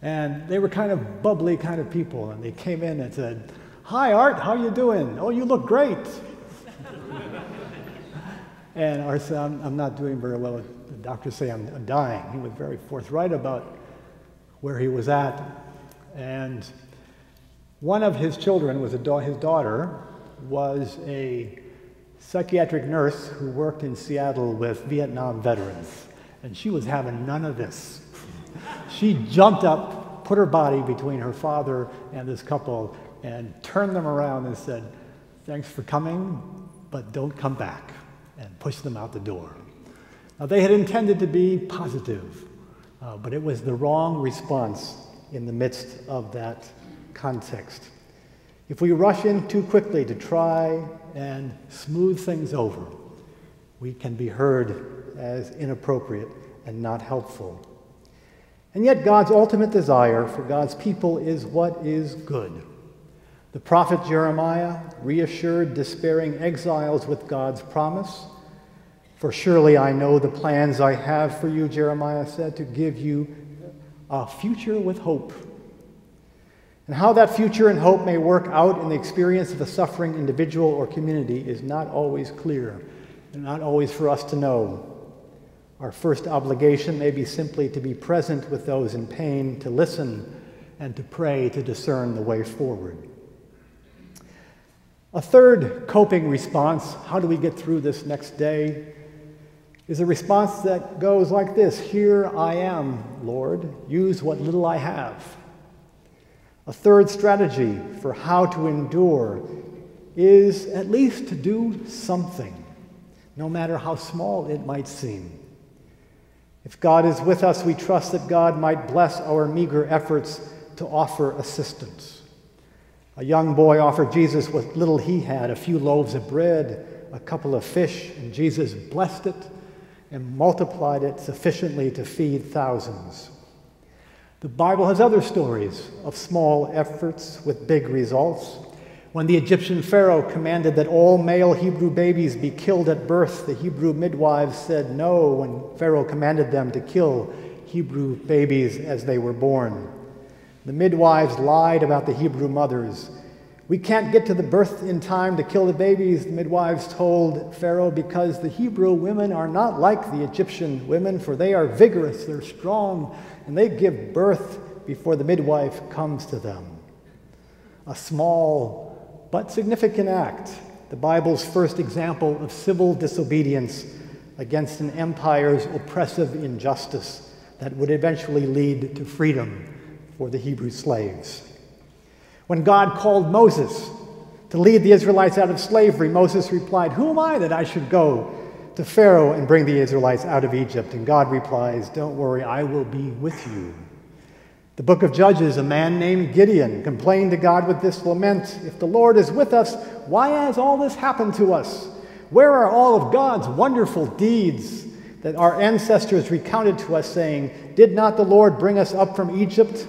And they were kind of bubbly kind of people, and they came in and said, "Hi, Art, how you doing? Oh, you look great." And Art said, I'm, I'm not doing very well. The doctors say I'm, I'm dying. He was very forthright about where he was at. And one of his children, was a da his daughter, was a psychiatric nurse who worked in Seattle with Vietnam veterans. And she was having none of this. She jumped up, put her body between her father and this couple, and turned them around and said, "Thanks for coming, but don't come back," and pushed them out the door. Now, they had intended to be positive, uh, but it was the wrong response in the midst of that context. If we rush in too quickly to try and smooth things over, we can be heard as inappropriate and not helpful. And yet God's ultimate desire for God's people is what is good. The prophet Jeremiah reassured despairing exiles with God's promise. "For surely I know the plans I have for you," Jeremiah said, "to give you a future with hope." And how that future and hope may work out in the experience of a suffering individual or community is not always clear and not always for us to know. Our first obligation may be simply to be present with those in pain, to listen, and to pray to discern the way forward. A third coping response, how do we get through this next day, is a response that goes like this: "Here I am, Lord, use what little I have." A third strategy for how to endure is at least to do something, no matter how small it might seem. If God is with us, we trust that God might bless our meager efforts to offer assistance. A young boy offered Jesus what little he had, a few loaves of bread, a couple of fish, and Jesus blessed it and multiplied it sufficiently to feed thousands. The Bible has other stories of small efforts with big results. When the Egyptian Pharaoh commanded that all male Hebrew babies be killed at birth, the Hebrew midwives said no when Pharaoh commanded them to kill Hebrew babies as they were born. The midwives lied about the Hebrew mothers. "We can't get to the birth in time to kill the babies," the midwives told Pharaoh, "because the Hebrew women are not like the Egyptian women, for they are vigorous, they're strong, and they give birth before the midwife comes to them." A small but significant act, the Bible's first example of civil disobedience against an empire's oppressive injustice, that would eventually lead to freedom for the Hebrew slaves. When God called Moses to lead the Israelites out of slavery, Moses replied, "Who am I that I should go to Pharaoh and bring the Israelites out of Egypt?" And God replies, "Don't worry, I will be with you." The book of Judges, a man named Gideon complained to God with this lament, "If the Lord is with us, why has all this happened to us? Where are all of God's wonderful deeds that our ancestors recounted to us, saying, 'Did not the Lord bring us up from Egypt?'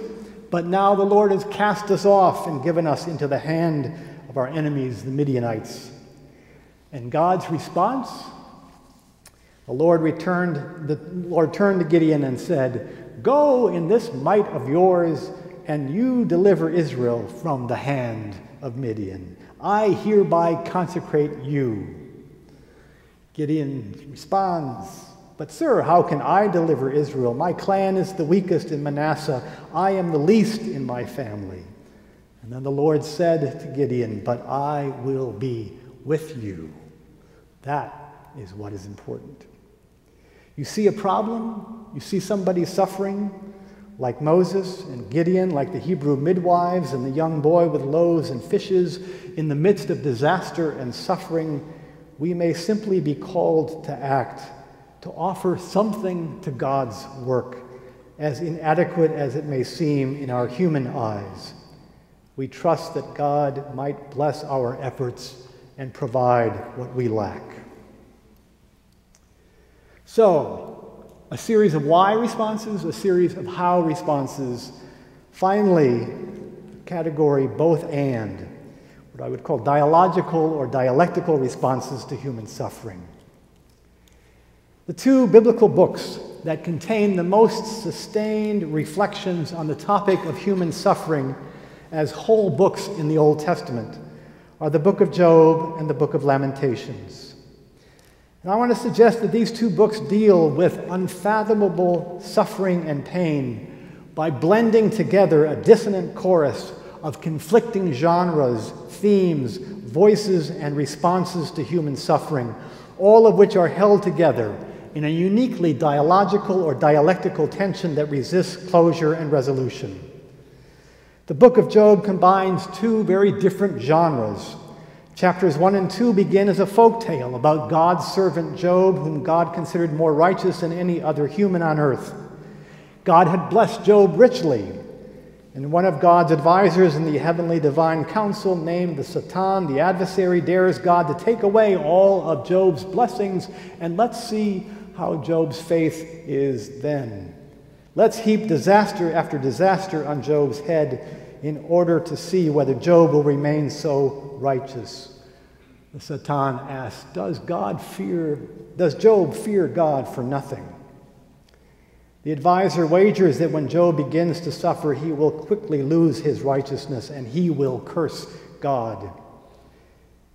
But now the Lord has cast us off and given us into the hand of our enemies, the Midianites." And God's response? The Lord returned, the Lord turned to Gideon and said, "Go in this might of yours, and you deliver Israel from the hand of Midian. I hereby consecrate you." Gideon responds, "But sir, how can I deliver Israel? My clan is the weakest in Manasseh. I am the least in my family." And then the Lord said to Gideon, "But I will be with you." That is what is important. You see a problem, you see somebody suffering, like Moses and Gideon, like the Hebrew midwives and the young boy with loaves and fishes, in the midst of disaster and suffering, we may simply be called to act, to offer something to God's work, as inadequate as it may seem in our human eyes. We trust that God might bless our efforts and provide what we lack. So, a series of why responses, a series of how responses. Finally, category both and, what I would call dialogical or dialectical responses to human suffering. The two biblical books that contain the most sustained reflections on the topic of human suffering as whole books in the Old Testament are the book of Job and the book of Lamentations. And I want to suggest that these two books deal with unfathomable suffering and pain by blending together a dissonant chorus of conflicting genres, themes, voices, and responses to human suffering, all of which are held together in a uniquely dialogical or dialectical tension that resists closure and resolution. The book of Job combines two very different genres. Chapters one and two begin as a folk tale about God's servant Job, whom God considered more righteous than any other human on earth. God had blessed Job richly, and one of God's advisors in the heavenly divine council, named the Satan, the adversary, dares God to take away all of Job's blessings, and let's see how Job's faith is then. Let's heap disaster after disaster on Job's head in order to see whether Job will remain so righteous. The Satan asks, does God fear, does Job fear God for nothing? The advisor wagers that when Job begins to suffer, he will quickly lose his righteousness and he will curse God.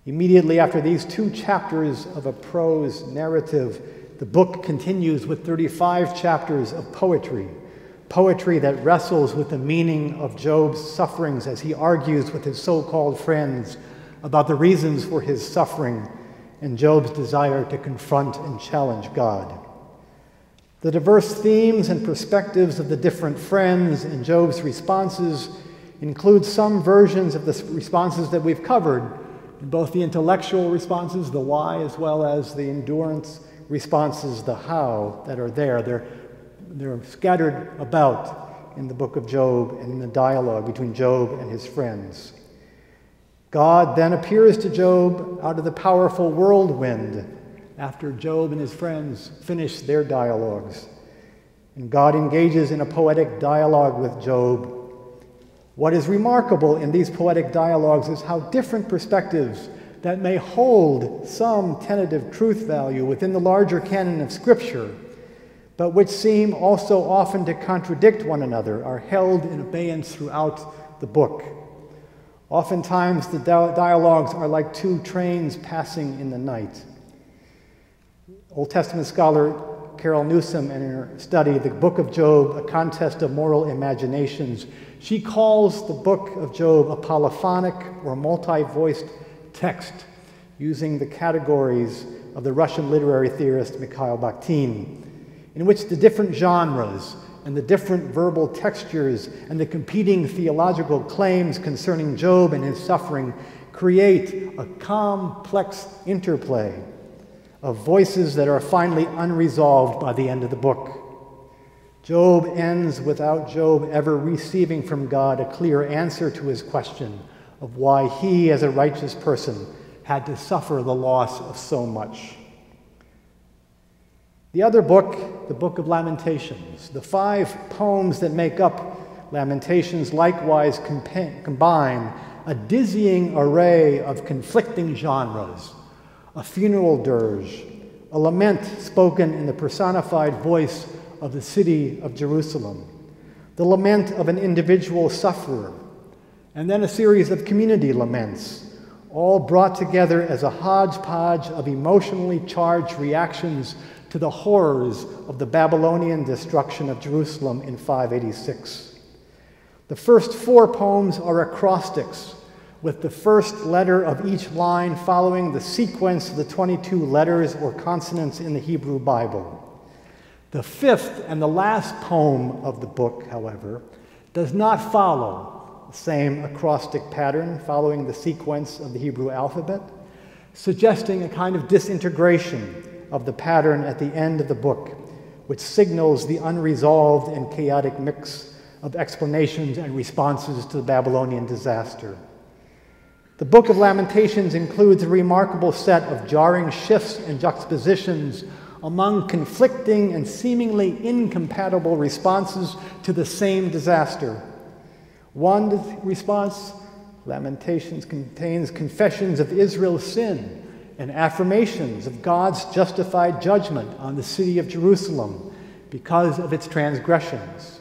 Immediately after these two chapters of a prose narrative, the book continues with thirty-five chapters of poetry, poetry that wrestles with the meaning of Job's sufferings as he argues with his so-called friends about the reasons for his suffering and Job's desire to confront and challenge God. The diverse themes and perspectives of the different friends and Job's responses include some versions of the responses that we've covered, both the intellectual responses, the why, as well as the endurance responses, the how, that are there. They're, they're scattered about in the book of Job and in the dialogue between Job and his friends. God then appears to Job out of the powerful whirlwind after Job and his friends finish their dialogues. And God engages in a poetic dialogue with Job. What is remarkable in these poetic dialogues is how different perspectives that may hold some tentative truth value within the larger canon of Scripture, but which seem also often to contradict one another, are held in abeyance throughout the book. Oftentimes, the dialogues are like two trains passing in the night. Old Testament scholar Carol Newsom, in her study, The Book of Job, A Contest of Moral Imaginations, she calls the Book of Job a polyphonic or multi-voiced text, using the categories of the Russian literary theorist Mikhail Bakhtin. in which the different genres and the different verbal textures and the competing theological claims concerning Job and his suffering create a complex interplay of voices that are finally unresolved by the end of the book. Job ends without Job ever receiving from God a clear answer to his question of why he, as a righteous person, had to suffer the loss of so much. The other book, the Book of Lamentations, the five poems that make up Lamentations likewise combine a dizzying array of conflicting genres, a funeral dirge, a lament spoken in the personified voice of the city of Jerusalem, the lament of an individual sufferer, and then a series of community laments, all brought together as a hodgepodge of emotionally charged reactions to the horrors of the Babylonian destruction of Jerusalem in five eighty-six. The first four poems are acrostics, with the first letter of each line following the sequence of the twenty-two letters or consonants in the Hebrew Bible. The fifth and the last poem of the book, however, does not follow the same acrostic pattern following the sequence of the Hebrew alphabet, suggesting a kind of disintegration of the pattern at the end of the book, which signals the unresolved and chaotic mix of explanations and responses to the Babylonian disaster. The Book of Lamentations includes a remarkable set of jarring shifts and juxtapositions among conflicting and seemingly incompatible responses to the same disaster. One response, Lamentations contains confessions of Israel's sin and affirmations of God's justified judgment on the city of Jerusalem because of its transgressions.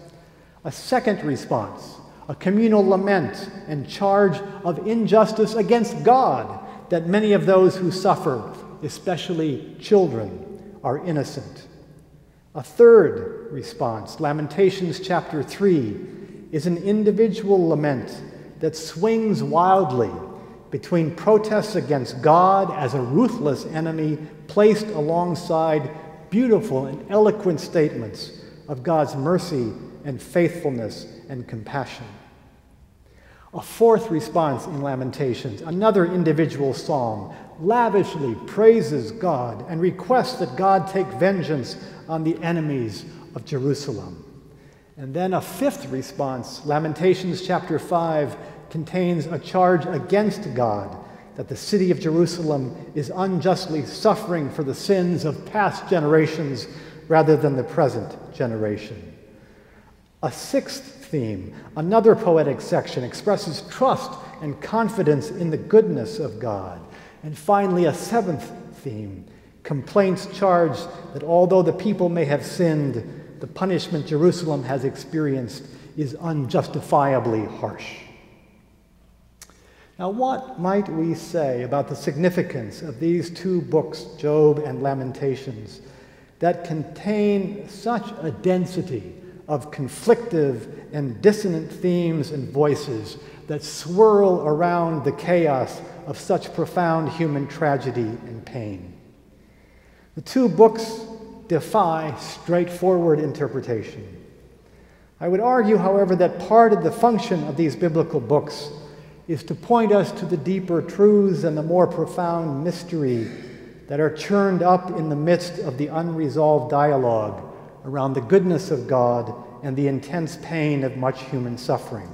A second response, a communal lament and charge of injustice against God that many of those who suffer, especially children, are innocent. A third response, Lamentations chapter three, is an individual lament that swings wildly between protests against God as a ruthless enemy placed alongside beautiful and eloquent statements of God's mercy and faithfulness and compassion. A fourth response in Lamentations, another individual psalm, lavishly praises God and requests that God take vengeance on the enemies of Jerusalem. And then a fifth response, Lamentations chapter five, contains a charge against God that the city of Jerusalem is unjustly suffering for the sins of past generations rather than the present generation. A sixth theme, another poetic section, expresses trust and confidence in the goodness of God. And finally, a seventh theme, complaints charge that although the people may have sinned, the punishment Jerusalem has experienced is unjustifiably harsh. Now, what might we say about the significance of these two books, Job and Lamentations, that contain such a density of conflictive and dissonant themes and voices that swirl around the chaos of such profound human tragedy and pain? The two books defy straightforward interpretation. I would argue, however, that part of the function of these biblical books is to point us to the deeper truths and the more profound mystery that are churned up in the midst of the unresolved dialogue around the goodness of God and the intense pain of much human suffering.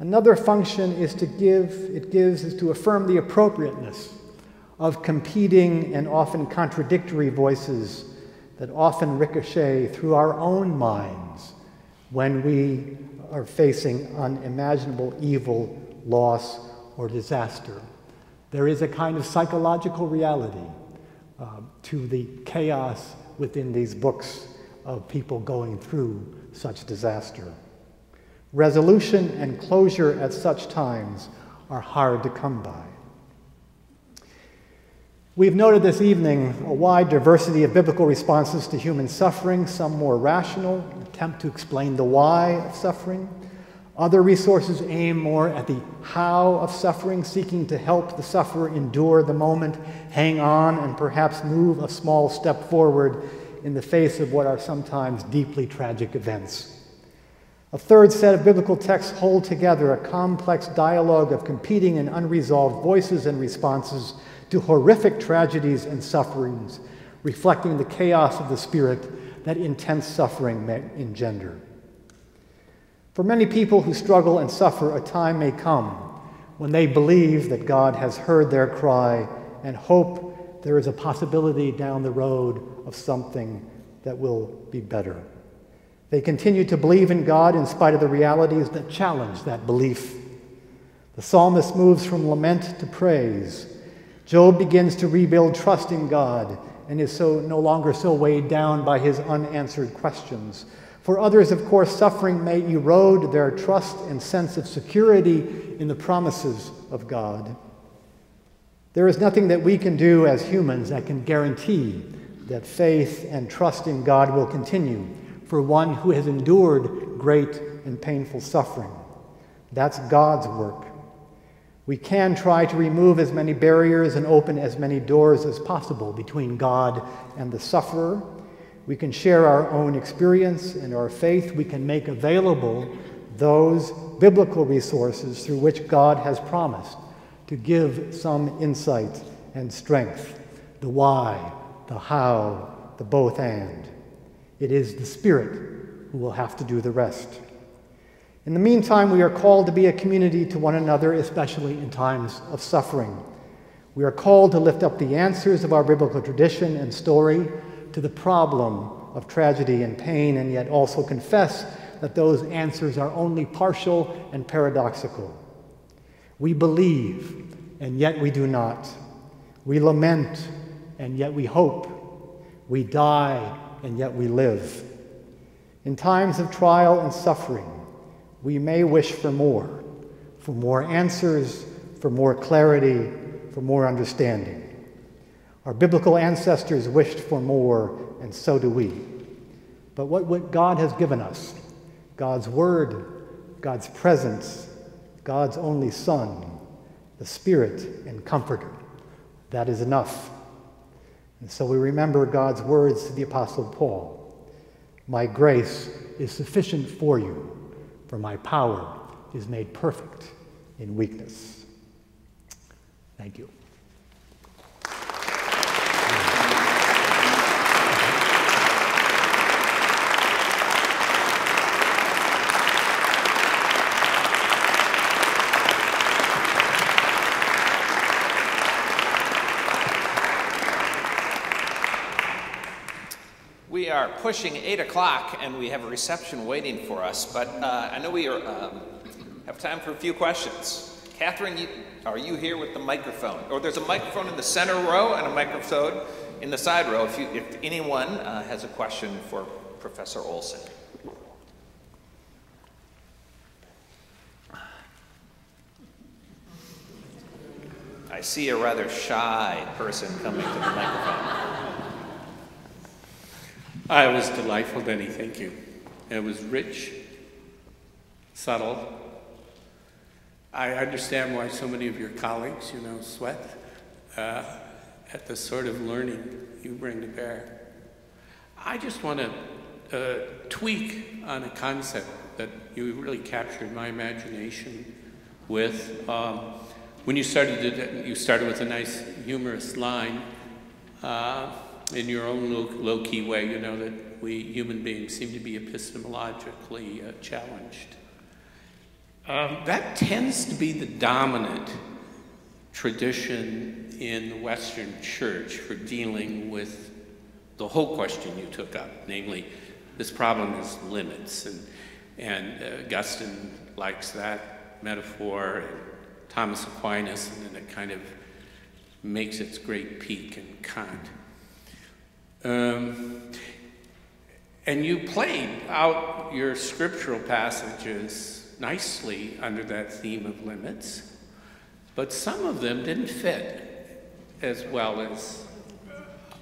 Another function is to give, it gives, is to affirm the appropriateness of competing and often contradictory voices that often ricochet through our own minds when we are facing unimaginable evil, loss, or disaster. There is a kind of psychological reality uh, to the chaos within these books of people going through such disaster. Resolution and closure at such times are hard to come by. We've noted this evening a wide diversity of biblical responses to human suffering, some more rational, attempt to explain the why of suffering. Other resources aim more at the how of suffering, seeking to help the sufferer endure the moment, hang on, and perhaps move a small step forward in the face of what are sometimes deeply tragic events. A third set of biblical texts hold together a complex dialogue of competing and unresolved voices and responses to horrific tragedies and sufferings, reflecting the chaos of the spirit that intense suffering may engender. For many people who struggle and suffer, a time may come when they believe that God has heard their cry and hope there is a possibility down the road of something that will be better. They continue to believe in God in spite of the realities that challenge that belief. The psalmist moves from lament to praise. Job begins to rebuild trust in God and is so no longer so weighed down by his unanswered questions. For others, of course, suffering may erode their trust and sense of security in the promises of God. There is nothing that we can do as humans that can guarantee that faith and trust in God will continue for one who has endured great and painful suffering. That's God's work. We can try to remove as many barriers and open as many doors as possible between God and the sufferer. We can share our own experience and our faith. We can make available those biblical resources through which God has promised to give some insight and strength. The why, the how, the both and. It is the Spirit who will have to do the rest. In the meantime, we are called to be a community to one another, especially in times of suffering. We are called to lift up the answers of our biblical tradition and story to the problem of tragedy and pain, and yet also confess that those answers are only partial and paradoxical. We believe, and yet we do not. We lament, and yet we hope. We die, and yet we live. In times of trial and suffering, we may wish for more, for more answers, for more clarity, for more understanding. Our biblical ancestors wished for more, and so do we. But what God has given us, God's Word, God's presence, God's only Son, the Spirit and Comforter, that is enough. And so we remember God's words to the Apostle Paul, "My grace is sufficient for you, for my power is made perfect in weakness." Thank you. We are pushing eight o'clock, and we have a reception waiting for us, but uh, I know we are, um, have time for a few questions. Catherine, you, are you here with the microphone? Or there's a microphone in the center row and a microphone in the side row if, you, if anyone uh, has a question for Professor Olson. I see a rather shy person coming to the microphone. Ah, it was delightful, Denny, thank you. It was rich, subtle. I understand why so many of your colleagues, you know, sweat uh, at the sort of learning you bring to bear. I just want to uh, tweak on a concept that you really captured my imagination with. Um, when you started, to, you started with a nice humorous line. Uh, in your own low-key way, you know, that we human beings seem to be epistemologically uh, challenged. Um, that tends to be the dominant tradition in the Western Church for dealing with the whole question you took up, namely, this problem is limits, and, and uh, Augustine likes that metaphor, and Thomas Aquinas, and then it kind of makes its great peak in Kant. Um, and you played out your scriptural passages nicely under that theme of limits, but some of them didn't fit as well as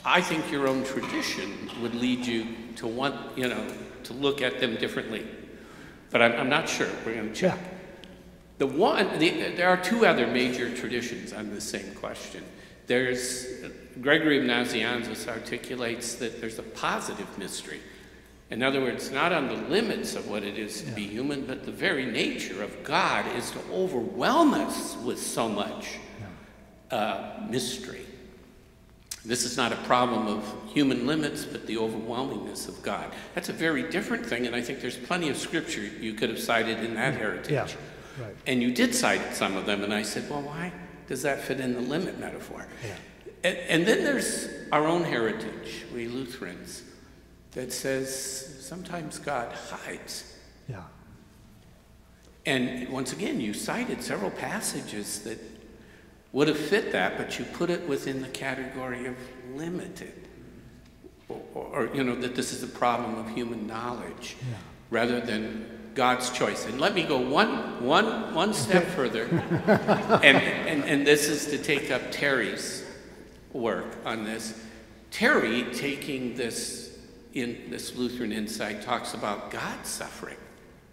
I think your own tradition would lead you to want, you know, to look at them differently. But I'm, I'm not sure. We're going to check. Yeah. The one, the, there are two other major traditions on this same question. There's, Gregory of Nazianzus articulates that there's a positive mystery. In other words, not on the limits of what it is to yeah. be human, but the very nature of God is to overwhelm us with so much yeah. uh, mystery. This is not a problem of human limits, but the overwhelmingness of God. That's a very different thing, and I think there's plenty of scripture you could have cited in that heritage. Yeah. Right. And you did cite some of them, and I said, well, why does that fit in the limit metaphor? Yeah. And, and then there's our own heritage, we Lutherans, that says sometimes God hides. Yeah. And once again, you cited several passages that would have fit that, but you put it within the category of limited, or, or, or you know, that this is a problem of human knowledge yeah. rather than God's choice. And let me go one, one, one step further, and, and, and this is to take up Terry's work on this. Terry, taking this in this Lutheran insight, talks about God's suffering.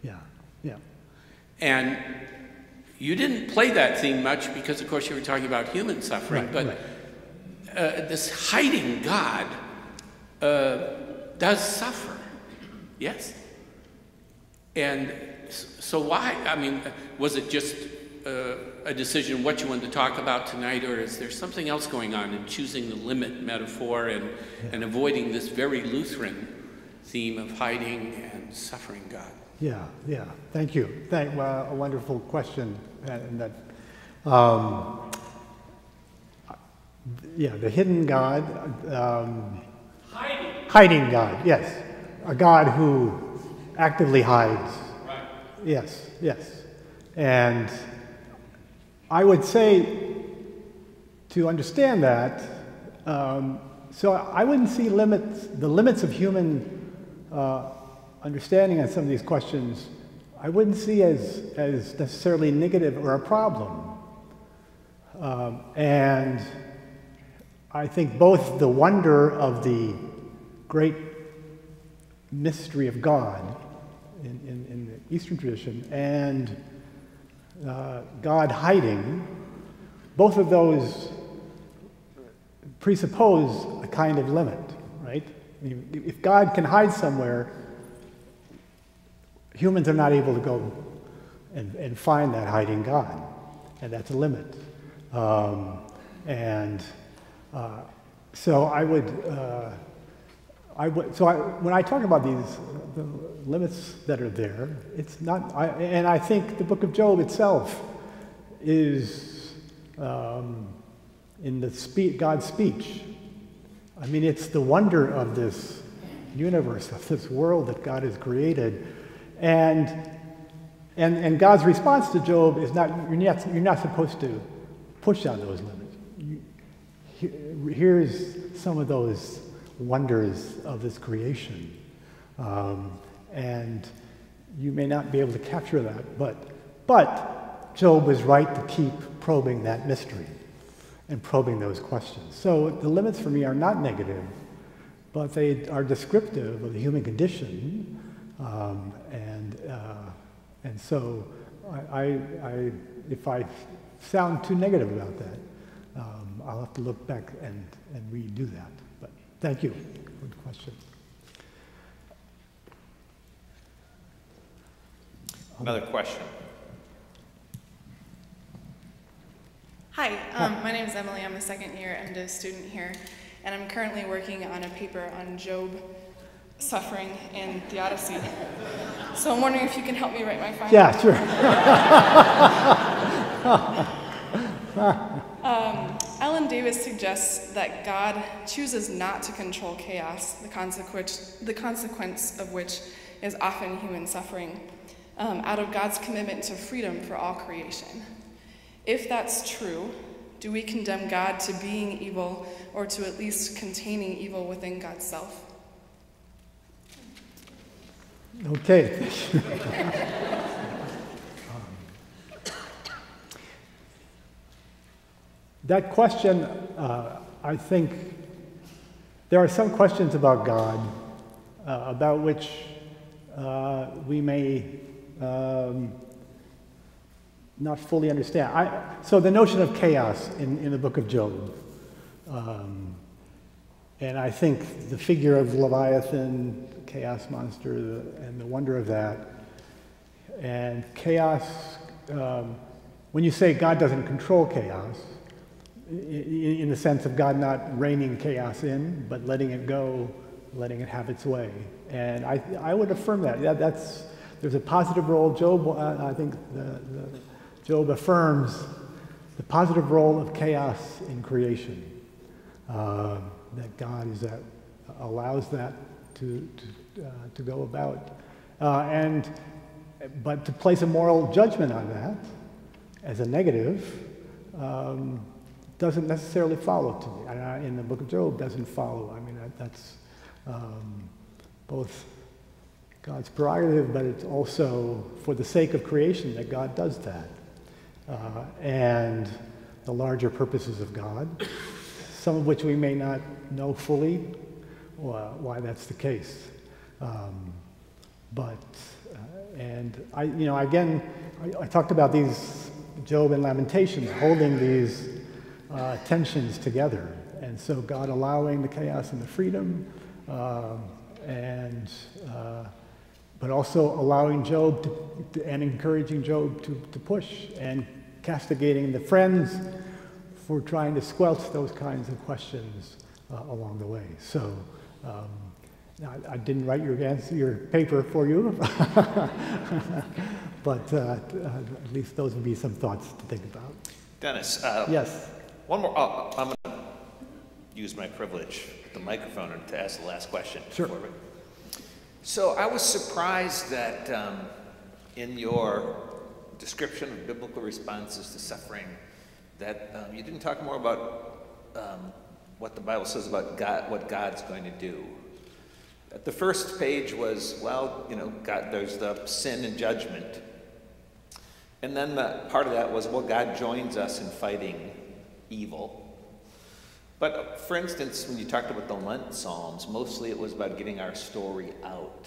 Yeah, yeah. And you didn't play that theme much because, of course, you were talking about human suffering, right, but right. Uh, this hiding God uh, does suffer, yes? And so why, I mean, was it just uh, a decision what you wanted to talk about tonight, or is there something else going on in choosing the limit metaphor and, yeah. and avoiding this very Lutheran theme of hiding and suffering God? Yeah, yeah, thank you. Thank, uh, a wonderful question. And that, um, yeah, the hidden God. Um, hiding. Hiding God, yes. A God who actively hides. Right. Yes, yes. And I would say to understand that, um, so I wouldn't see limits, the limits of human uh, understanding on some of these questions, I wouldn't see as, as necessarily negative or a problem. Um, and I think both the wonder of the great mystery of God In, in, in the Eastern tradition, and uh, God hiding, both of those presuppose a kind of limit, right? I mean, if God can hide somewhere, humans are not able to go and, and find that hiding God, and that's a limit. Um, and uh, so I would, uh, I would so I, when I talk about these, the limits that are there, it's not, I, and I think the book of Job itself is um, in the spe God's speech. I mean, it's the wonder of this universe, of this world that God has created. And, and, and God's response to Job is not, you're not, you're not supposed to push on those limits. You, here's some of those wonders of this creation. Um, and you may not be able to capture that, but, but Job was right to keep probing that mystery and probing those questions. So the limits for me are not negative, but they are descriptive of the human condition. Um, and, uh, and so I, I, I, if I sound too negative about that, um, I'll have to look back and, and redo that. But thank you. Good question. Another question. Hi, um, my name is Emily. I'm a second year M Div student here, and I'm currently working on a paper on Job suffering and theodicy. So I'm wondering if you can help me write my final. Yeah, sure. um, Ellen Davis suggests that God chooses not to control chaos, the consequence, the consequence of which is often human suffering. Um, out of God's commitment to freedom for all creation. If that's true, do we condemn God to being evil, or to at least containing evil within God's self? Okay. um, that question, uh, I think, there are some questions about God uh, about which uh, we may Um, not fully understand. I, so the notion of chaos in, in the book of Job Um, and I think the figure of Leviathan, chaos monster, and the wonder of that, and chaos, um, when you say God doesn't control chaos, in the sense of God not reining chaos in, but letting it go, letting it have its way. And I, I would affirm that. that. That's there's a positive role. Job, I think, the, the, Job affirms the positive role of chaos in creation. Uh, that God is that allows that to to, uh, to go about, uh, and but to place a moral judgment on that as a negative. Um, doesn't necessarily follow to me, and I, in the book of Job doesn't follow. I mean, that, that's um, both God's prerogative, but it's also for the sake of creation that God does that. Uh, and the larger purposes of God, some of which we may not know fully why that's the case. Um, but, uh, and I, you know, again, I, I talked about these, Job and Lamentations, holding these Uh, tensions together, and so God allowing the chaos and the freedom, uh, and uh, but also allowing Job to, to, and encouraging Job to, to push, and castigating the friends for trying to squelch those kinds of questions uh, along the way. So um, I, I didn't write your answer, your paper for you, but uh, at least those would be some thoughts to think about. Dennis. Uh, yes. One more, oh, I'm gonna use my privilege, the microphone, to ask the last question. Sure. Before we... So I was surprised that um, in your description of biblical responses to suffering, that um, you didn't talk more about um, what the Bible says about God, what God's going to do. At the first page was, well, you know, God, there's the sin and judgment. And then the part of that was, well, God joins us in fighting evil. But for instance, when you talked about the Lent Psalms, mostly it was about getting our story out.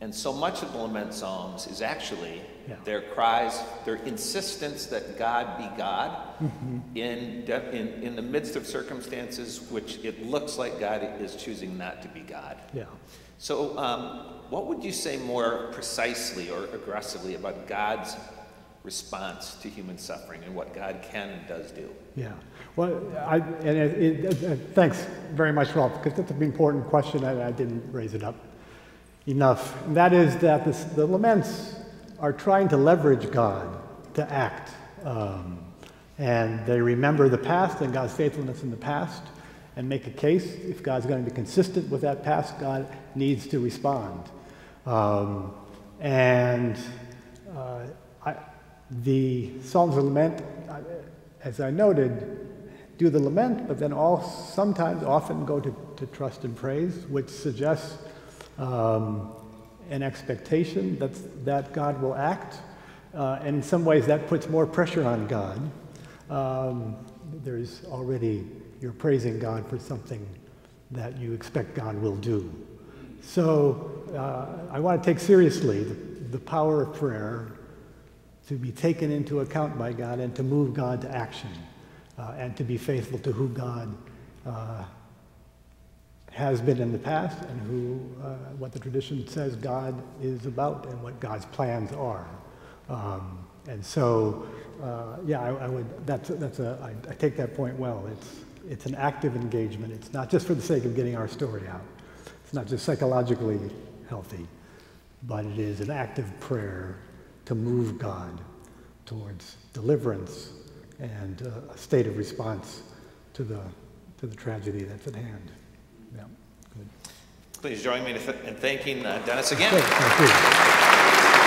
And so much of the Lament Psalms is actually yeah. their cries, their insistence that God be God mm-hmm. in, in, in the midst of circumstances which it looks like God is choosing not to be God. Yeah. So um, what would you say more precisely or aggressively about God's response to human suffering and what God can and does do? Yeah. Well, I, and it, it, uh, thanks very much, Rolf, because that's an important question, and I didn't raise it up enough. And that is that this, the laments are trying to leverage God to act. Um, and they remember the past and God's faithfulness in the past and make a case. If God's going to be consistent with that past, God needs to respond. Um, and uh, I, the Psalms of Lament, as I noted, do the lament, but then all sometimes often go to, to trust and praise, which suggests um, an expectation that's, that God will act. Uh, and in some ways, that puts more pressure on God. Um, there's already, you're praising God for something that you expect God will do. So uh, I want to take seriously the, the power of prayer to be taken into account by God and to move God to action, uh, and to be faithful to who God uh, has been in the past and who, uh, what the tradition says God is about and what God's plans are. Um, and so, uh, yeah, I, I would, that's, that's a, I, I take that point well. It's, it's an active engagement. It's not just for the sake of getting our story out. It's not just psychologically healthy, but it is an active prayer to move God towards deliverance and uh, a state of response to the to the tragedy that's at hand. Yeah, good. Please join me in th thanking uh, Dennis again. Thank you. Thank you.